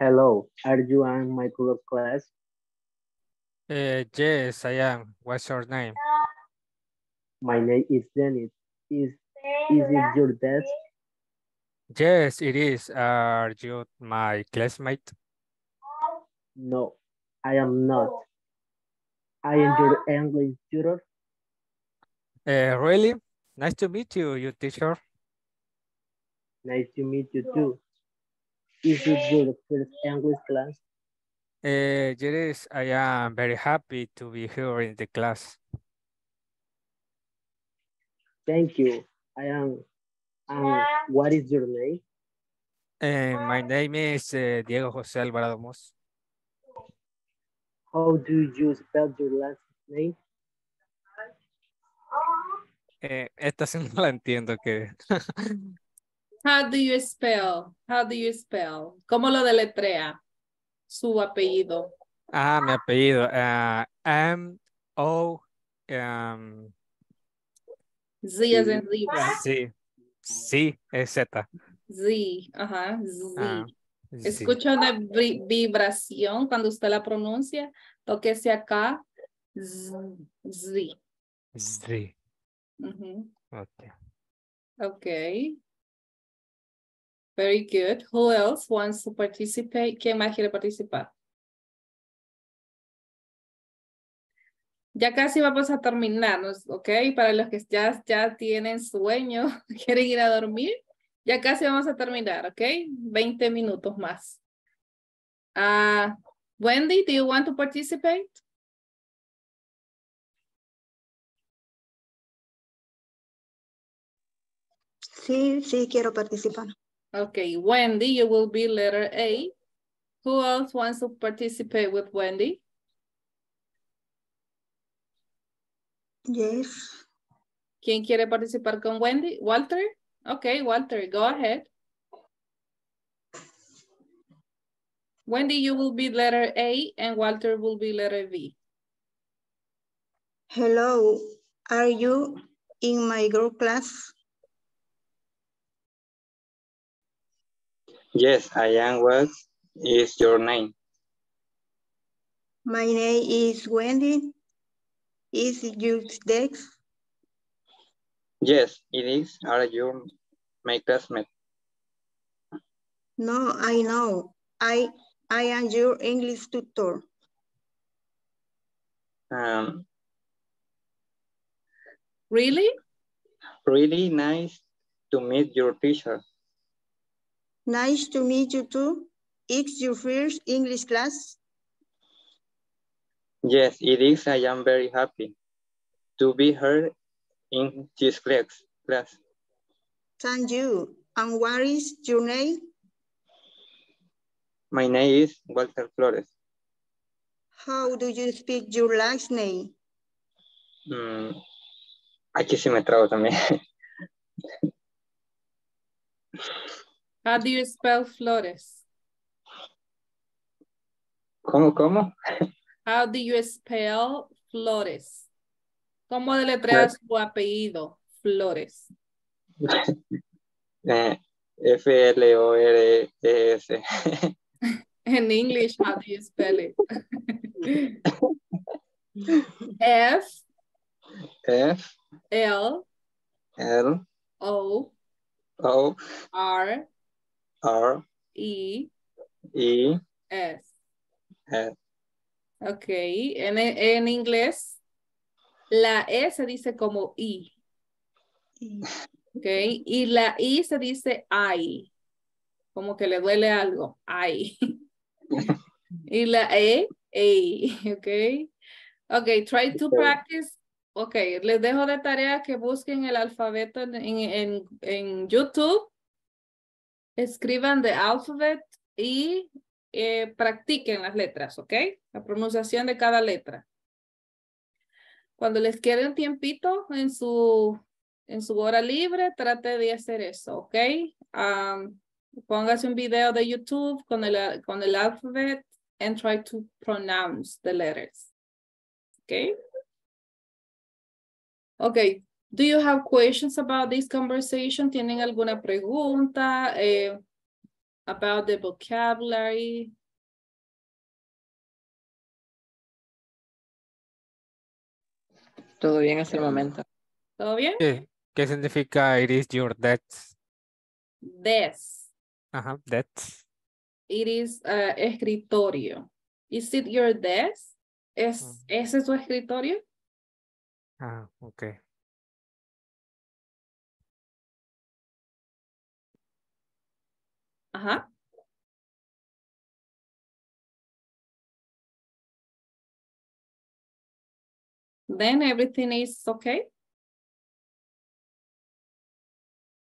Hello, are you in my club class? Yes, I am. What's your name? My name is Dennis. Is it your desk? Yes, it is. Are you my classmate? No, I am not. I am your English tutor. Really? Nice to meet you, your teacher. Nice to meet you too. Is it your first English class? Yes, I am very happy to be here in the class. Thank you. I am. What is your name? My name is Diego José Alvarado Moss. How do you spell your last name? Esta sí no la entiendo que. How do you spell? How do you spell? ¿Cómo lo deletrea su apellido? Ah, mi apellido. Z as in zebra. Sí. Sí, es Z. Z, ajá, Z. Sí. Escucha una vibración cuando usted la pronuncia. Tóquese acá. Z. Z. Uh-huh. Okay. Okay. Very good. Who else wants to participate? ¿Quién más quiere participar? Ya casi vamos a terminarnos, ¿ok? Para los que ya tienen sueño, quieren ir a dormir. Ya casi vamos a terminar, ¿ok? 20 minutos más. Wendy, do you want to participate? Sí, sí, quiero participar. Okay, Wendy, you will be letter A. Who else wants to participate with Wendy? Yes. ¿Quién quiere participar con Wendy? Walter? Okay, Walter, go ahead. Wendy, you will be letter A and Walter will be letter B. Hello, are you in my group class? Yes, I am. What is your name? My name is Wendy. Is it your desk? Yes, it is. Are you my classmate? No, I know. I am your English tutor. Really? Really nice to meet your teacher. Nice to meet you too. It's your first English class? Yes, it is. I am very happy to be here in this class. Thank you. And what is your name? My name is Walter Flores. How do you speak your last name? Aquí sí me trago también. How do you spell Flores? ¿Cómo? How do you spell Flores? ¿Cómo deletrea su apellido? Flores. Flores. In English, how do you spell it? F L O R E S. Ok, en inglés la E se dice como I. Ok, y la I se dice I. Como que le duele algo. I. Y la E, A. Ok. Ok, try to practice. Ok, les dejo de tarea que busquen el alfabeto en YouTube. Escriban the alphabet y practiquen las letras, ¿ok? La pronunciación de cada letra. Cuando les quede un tiempito en su hora libre, trate de hacer eso, ¿ok? Póngase un video de YouTube con el alphabet and try to pronounce the letters, ¿ok? Ok, do you have questions about this conversation? ¿Tienen alguna pregunta? About the vocabulary. Todo bien hasta el momento. ¿Todo bien? Sí. ¿Qué significa it is your death? Death. Ajá, death. It is escritorio. Is it your desk? ¿Ese es su escritorio? Ah, ok. Ajá. Then everything is okay.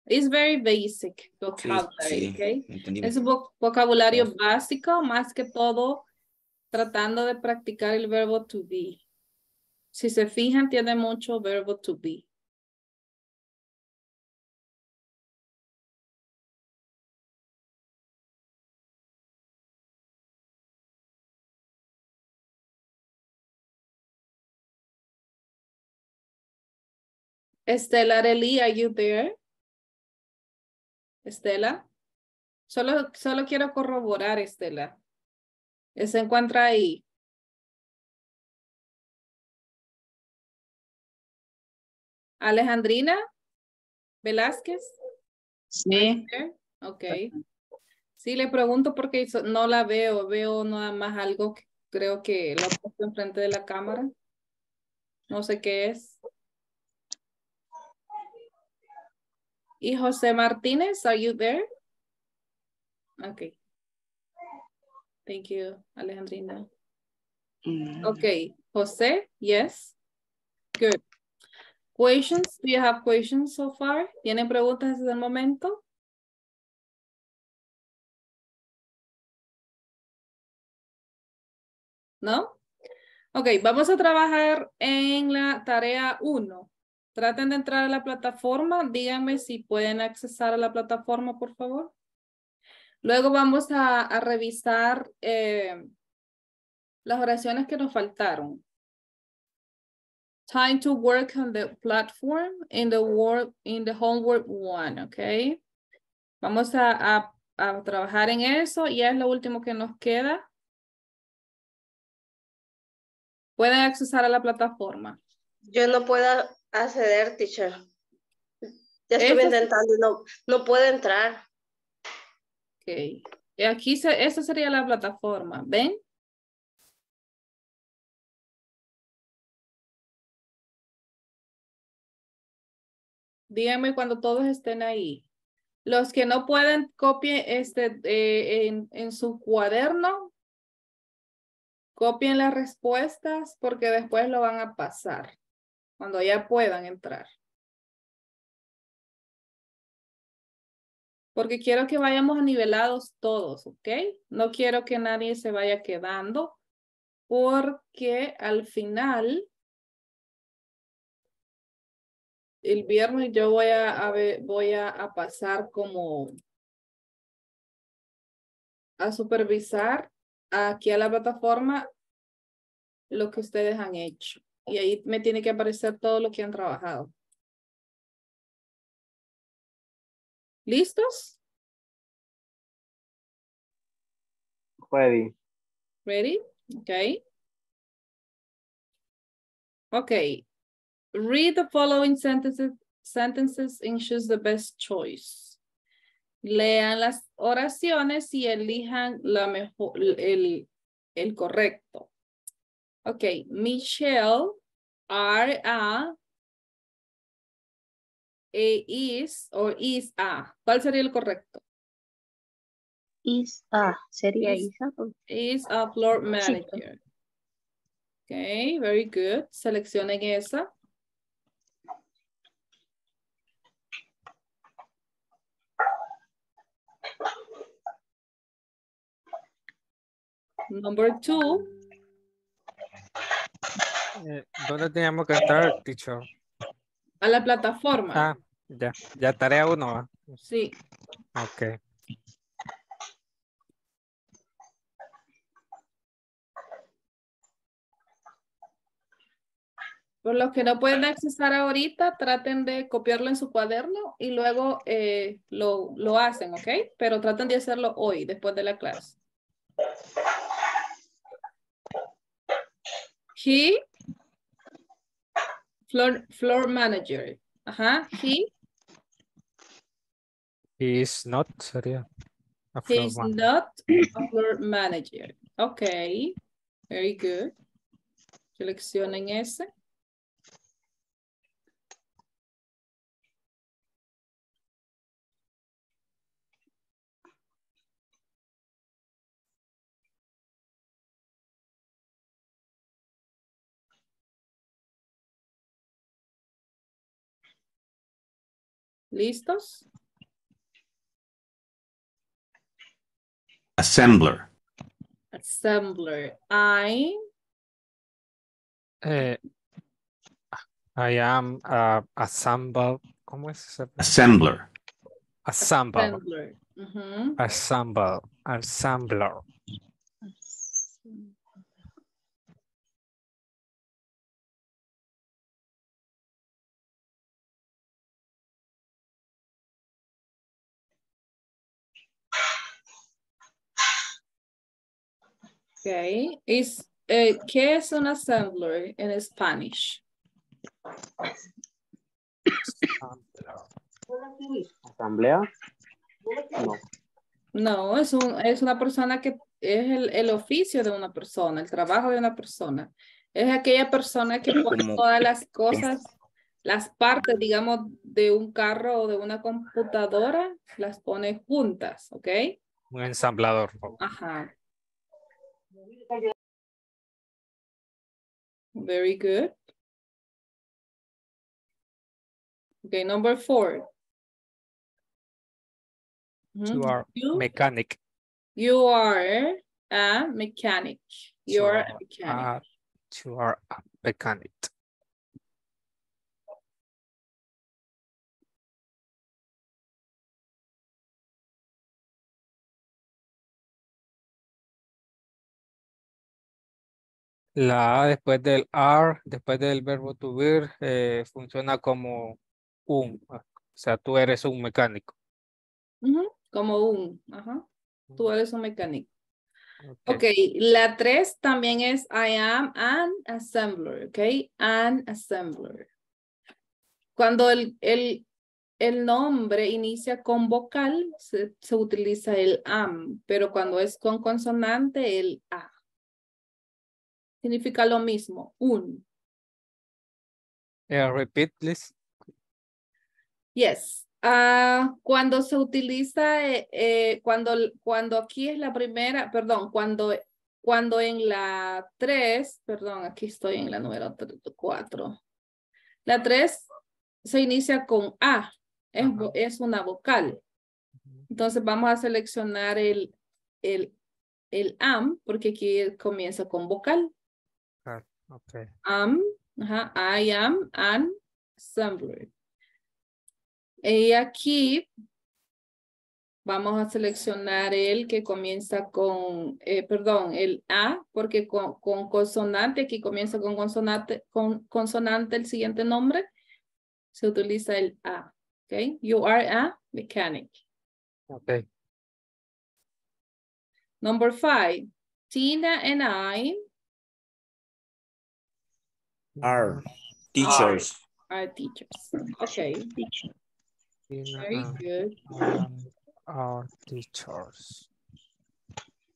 It's very basic vocabulary, sí, okay? Es vocabulario básico, más que todo tratando de practicar el verbo to be. Si se fijan, tiene mucho verbo to be. Estela Arely, are you there? Estela. Solo quiero corroborar, Estela. ¿Se encuentra ahí? Alejandrina Velázquez. Sí. Ok. Sí, le pregunto porque no la veo. Veo nada más algo que creo que lo he puesto enfrente de la cámara. No sé qué es. Y José Martínez, are you there? Okay. Thank you, Alejandrina. Okay, José, yes. Good. Questions? Do you have questions so far? ¿Tienen preguntas desde el momento? ¿No? Okay, vamos a trabajar en la tarea 1. Traten de entrar a la plataforma. Díganme si pueden accesar a la plataforma, por favor. Luego vamos a revisar las oraciones que nos faltaron. Time to work on the platform in the homework 1, ¿ok? Vamos a trabajar en eso. Ya es lo último que nos queda. Pueden accesar a la plataforma. Yo no puedo acceder, teacher. Ya estuve intentando y no puedo entrar. Ok. Y aquí, esa sería la plataforma. ¿Ven? Díganme cuando todos estén ahí. Los que no pueden, copien en su cuaderno. Copien las respuestas porque después lo van a pasar. Cuando ya puedan entrar. Porque quiero que vayamos nivelados todos, ¿ok? No quiero que nadie se vaya quedando. Porque al final, el viernes yo voy a pasar como a supervisar aquí a la plataforma lo que ustedes han hecho. Y ahí me tiene que aparecer todo lo que han trabajado. ¿Listos? Ready. Ready? Okay. Okay. Read the following sentences and choose the best choice. Lean las oraciones y elijan la mejor, el correcto. Okay, Michelle are is a. ¿Cuál sería el correcto? Is a. ¿Sería Isa? Is a floor manager. Okay, very good. Seleccionen esa. Number 2. ¿Dónde teníamos que estar, teacher? A la plataforma. Ah, ya. Ya tarea 1 va. Sí. Ok. Por los que no pueden accesar ahorita, traten de copiarlo en su cuaderno y luego lo hacen, ¿ok? Pero traten de hacerlo hoy, después de la clase. He, floor manager. Ajá, he. He is not, sería. He is not a floor manager. Ok, very good. Seleccionen ese. ¿Listos? Assembler. Assembler. I am assemble. ¿Cómo es? Assembler. Assembler. Uh-huh. Assembler. Okay, ¿qué es un assembler en Spanish? ¿Asamblea? No. No, es una persona que es el oficio de una persona, el trabajo de una persona. Es aquella persona que pone todas las cosas, las partes, digamos, de un carro o de una computadora, las pone juntas, ¿ok? Un ensamblador. Ajá. Very good. Okay, number 4. Mm-hmm. You are a mechanic. You are a mechanic. You are a mechanic. La A después del are, después del verbo to be, funciona como un. O sea, tú eres un mecánico. Uh-huh. Como un. Ajá. Tú eres un mecánico. Okay. La 3 también es I am an assembler. Ok. An assembler. Cuando el nombre inicia con vocal, se utiliza el am. Pero cuando es con consonante, el a. Significa lo mismo, un. Repeat, please. Yes. Cuando se utiliza, cuando aquí es la primera, perdón, cuando en la 3, perdón, aquí estoy en la número 4. La 3 se inicia con A, es una vocal. Entonces vamos a seleccionar el am, porque aquí comienza con vocal. Okay. I am an assembler. Y aquí Vamos a seleccionar el que comienza con, perdón, el A, porque con consonante, aquí comienza con consonante el siguiente nombre, se utiliza el A. Okay, you are a mechanic. Okay. Number 5, Tina and I are teachers. Are teachers. Okay. Teacher. Very good. Our teachers.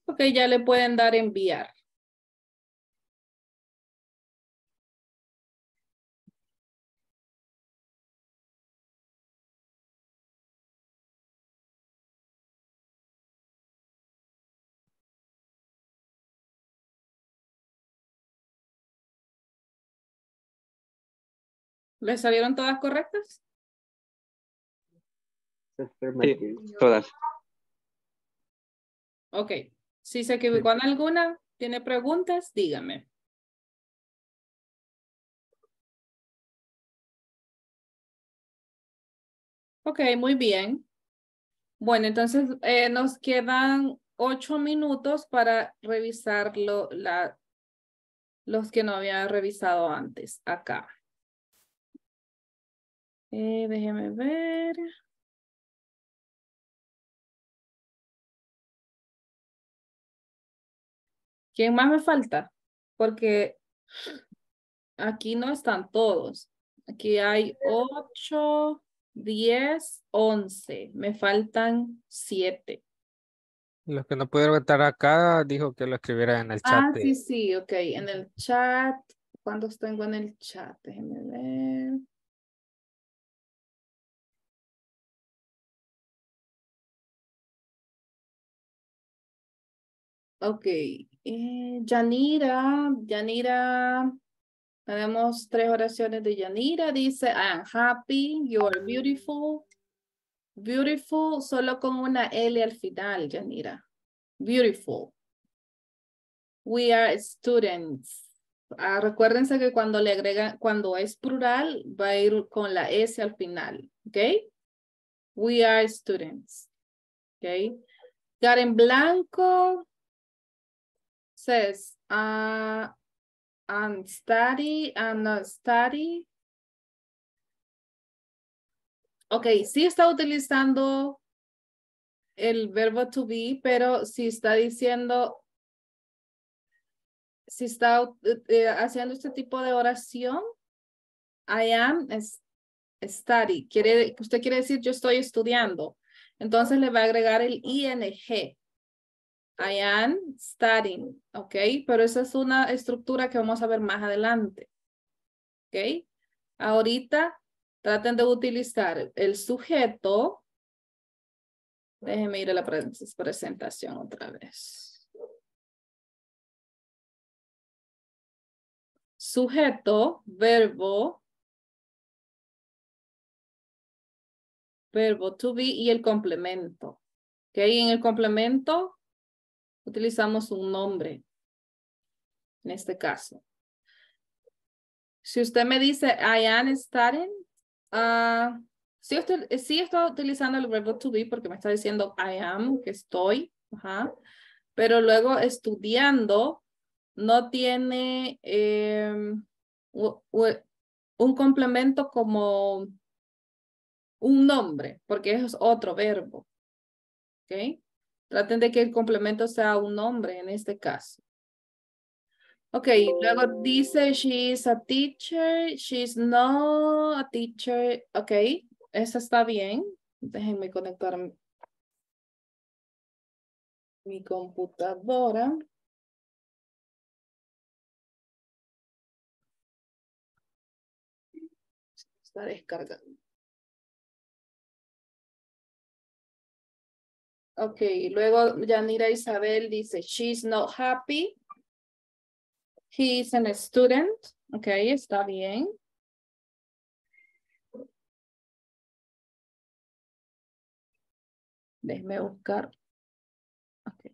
Ok, ya le pueden dar enviar. ¿Les salieron todas correctas? Sí, todas. Ok. Si se equivocó en alguna, tiene preguntas, dígame. Ok, muy bien. Bueno, entonces nos quedan 8 minutos para revisar los que no había revisado antes acá. Déjeme ver. ¿Quién más me falta? Porque aquí no están todos. Aquí hay 8, 10, 11. Me faltan 7. Los que no pudieron estar acá, dijo que lo escribieran en el chat. Ah, sí, sí, ok. En el chat. ¿Cuántos tengo en el chat? Déjenme ver. Ok. Yanira, tenemos 3 oraciones de Yanira, dice, I am happy, you are beautiful, beautiful, solo con una L al final, Yanira, beautiful, we are students. Recuérdense que cuando le agregan, cuando es plural, va a ir con la S al final, ok, we are students, ok, Karen Blanco, says, I'm not study. Ok, sí está utilizando el verbo to be, pero si está diciendo, si está haciendo este tipo de oración, I am study. Usted quiere decir yo estoy estudiando. Entonces le va a agregar el ing. I am studying, ok, pero esa es una estructura que vamos a ver más adelante, ok. Ahorita traten de utilizar el sujeto, déjenme ir a la presentación otra vez. Sujeto, verbo to be y el complemento, ok, en el complemento utilizamos un nombre, en este caso. Si usted me dice, I am studying, sí estoy utilizando el verbo to be porque me está diciendo I am, que estoy, ajá, pero luego estudiando no tiene un complemento como un nombre, porque es otro verbo, ¿ok? Traten de que el complemento sea un nombre en este caso. Ok, luego dice, she is a teacher, she is not a teacher. Ok, esa está bien. Déjenme conectar mi computadora. Está descargando. Ok, luego Yanira Isabel dice, she's not happy. He is a student. Ok, está bien. Déjeme buscar. Ok.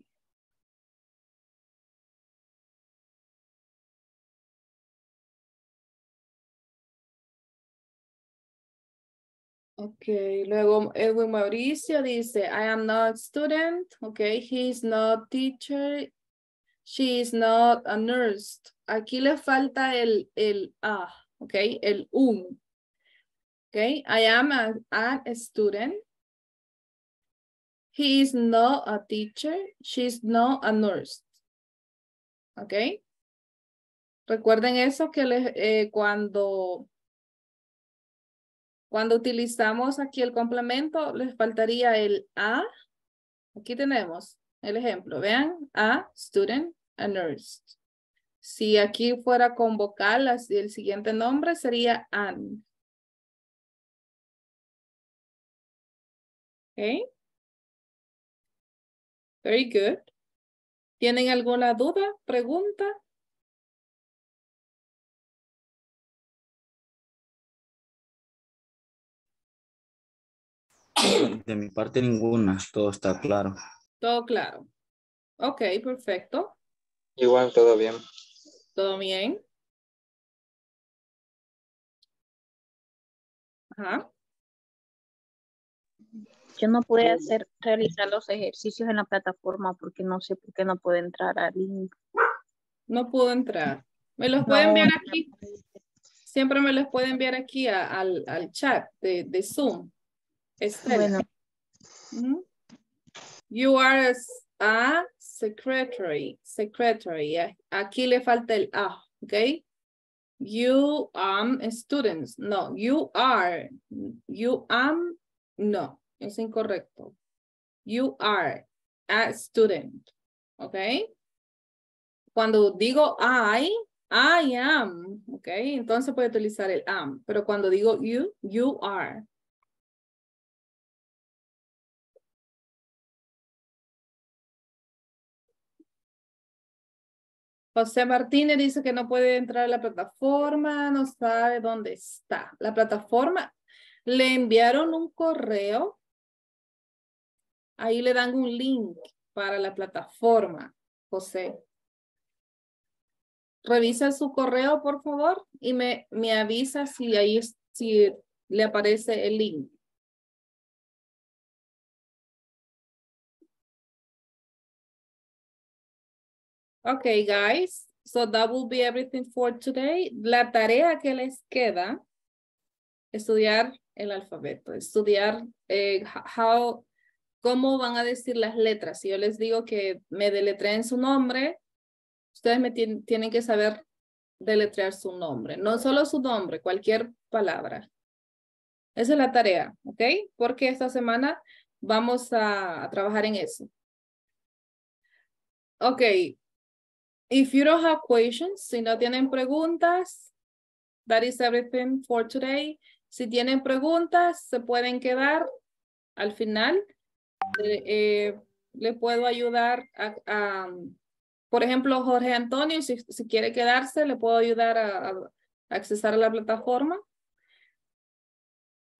Okay, luego Edwin Mauricio dice, I am not student. Okay, he is not teacher. She is not a nurse. Aquí le falta el a, okay, el un. Okay, I am a student. He is not a teacher. She is not a nurse. Okay. Recuerden eso que cuando utilizamos aquí el complemento, les faltaría el a. Aquí tenemos el ejemplo. Vean, a student, a nurse. Si aquí fuera con vocal, el siguiente nombre sería an. Okay. Very good. ¿Tienen alguna duda, pregunta? De mi parte ninguna, todo está claro. Todo claro. Ok, perfecto. Igual, todo bien. Todo bien. Ajá. Yo no pude realizar los ejercicios en la plataforma porque no sé por qué no puedo entrar al link. No puedo entrar. Me los pueden enviar aquí. Siempre me los pueden enviar aquí al chat de Zoom. Estela. Bueno. Mm-hmm. You are a secretary. Secretary. Aquí le falta el a, ¿ok? You am students. No, you are. You am. No. Es incorrecto. You are a student. ¿Ok? Cuando digo I am. ¿Ok? Entonces puede utilizar el am. Pero cuando digo you, you are. José Martínez dice que no puede entrar a la plataforma. No sabe dónde está. La plataforma. Le enviaron un correo. Ahí le dan un link para la plataforma, José. Revisa su correo, por favor, y me avisa si le aparece el link. Okay, guys. So that will be everything for today. La tarea que les queda, estudiar el alfabeto, estudiar cómo van a decir las letras. Si yo les digo que me deletreen su nombre, ustedes tienen que saber deletrear su nombre. No solo su nombre, cualquier palabra. Esa es la tarea, ¿ok? Porque esta semana vamos a trabajar en eso. Ok. If you don't have questions, si no tienen preguntas, that is everything for today. Si tienen preguntas, se pueden quedar al final. Le puedo ayudar por ejemplo, Jorge Antonio, si quiere quedarse, le puedo ayudar a accesar a la plataforma.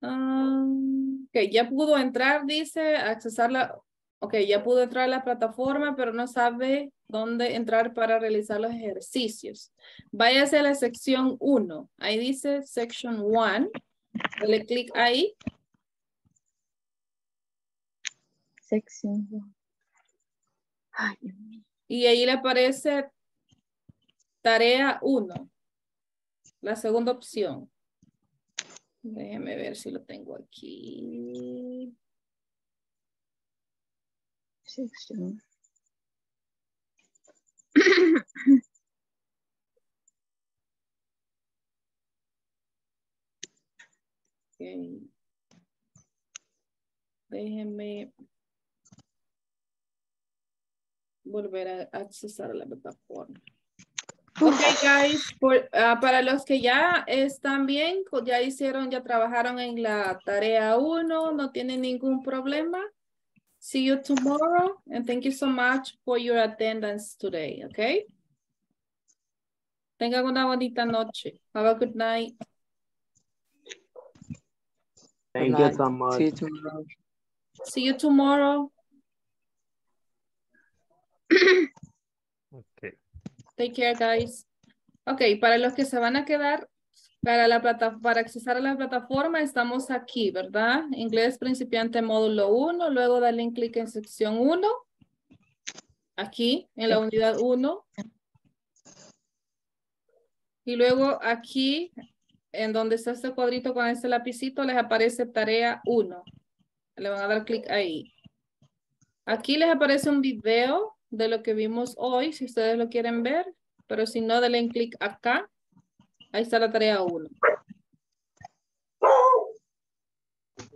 Ok, ya pudo entrar, dice, accesarla. Ok, ya pudo entrar a la plataforma, pero no sabe dónde entrar para realizar los ejercicios. Váyase a la sección 1. Ahí dice section 1. Dale clic ahí. Sección 1. Ay, Dios mío. Y ahí le aparece tarea 1. La segunda opción. Déjeme ver si lo tengo aquí. Sección. Okay. Déjeme volver a accesar a la plataforma. Ok, guys, para los que ya están bien, ya trabajaron en la tarea 1, no tienen ningún problema. See you tomorrow, and thank you so much for your attendance today, okay? Tengan una bonita noche. Have a good night. Thank you so much. See you tomorrow. See you tomorrow. Okay. Take care, guys. Ok, para los que se van a quedar, Para accesar a la plataforma estamos aquí, ¿verdad? Inglés principiante módulo 1, luego dale un clic en sección 1, aquí en la unidad 1. Y luego aquí, en donde está este cuadrito con este lapicito, les aparece tarea 1. Le van a dar clic ahí. Aquí les aparece un video de lo que vimos hoy, si ustedes lo quieren ver. Pero si no, denle un clic acá. Ahí está la tarea 1.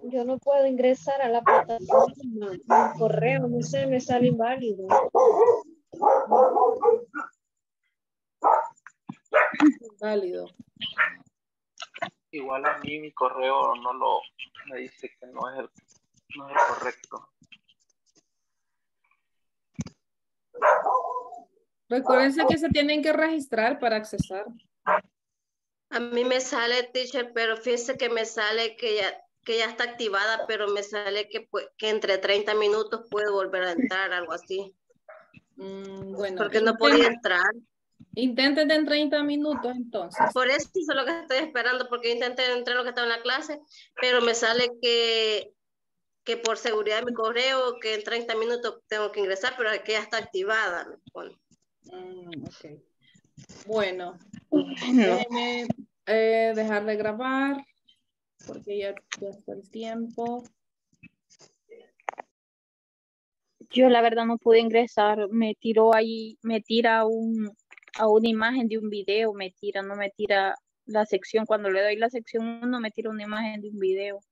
Yo no puedo ingresar a la plataforma. Mi correo, no sé, me sale inválido. Válido. Igual a mí mi correo no lo me dice que no es el correcto. Recuérdense que se tienen que registrar para accesar. A mí me sale, teacher, pero fíjese que me sale que ya está activada, pero me sale que entre 30 minutos puedo volver a entrar, algo así. Bueno, porque no podía entrar. Intenten en 30 minutos entonces. Por eso es lo que estoy esperando, porque intenté entrar lo que estaba en la clase, pero me sale que por seguridad de mi correo, que en 30 minutos tengo que ingresar, pero aquí ya está activada. Okay. Bueno, déjenme dejar de grabar, porque ya está el tiempo. Yo la verdad no pude ingresar, me tiró ahí, me tira a una imagen de un video, no me tira la sección. Cuando le doy la sección 1, me tira una imagen de un video.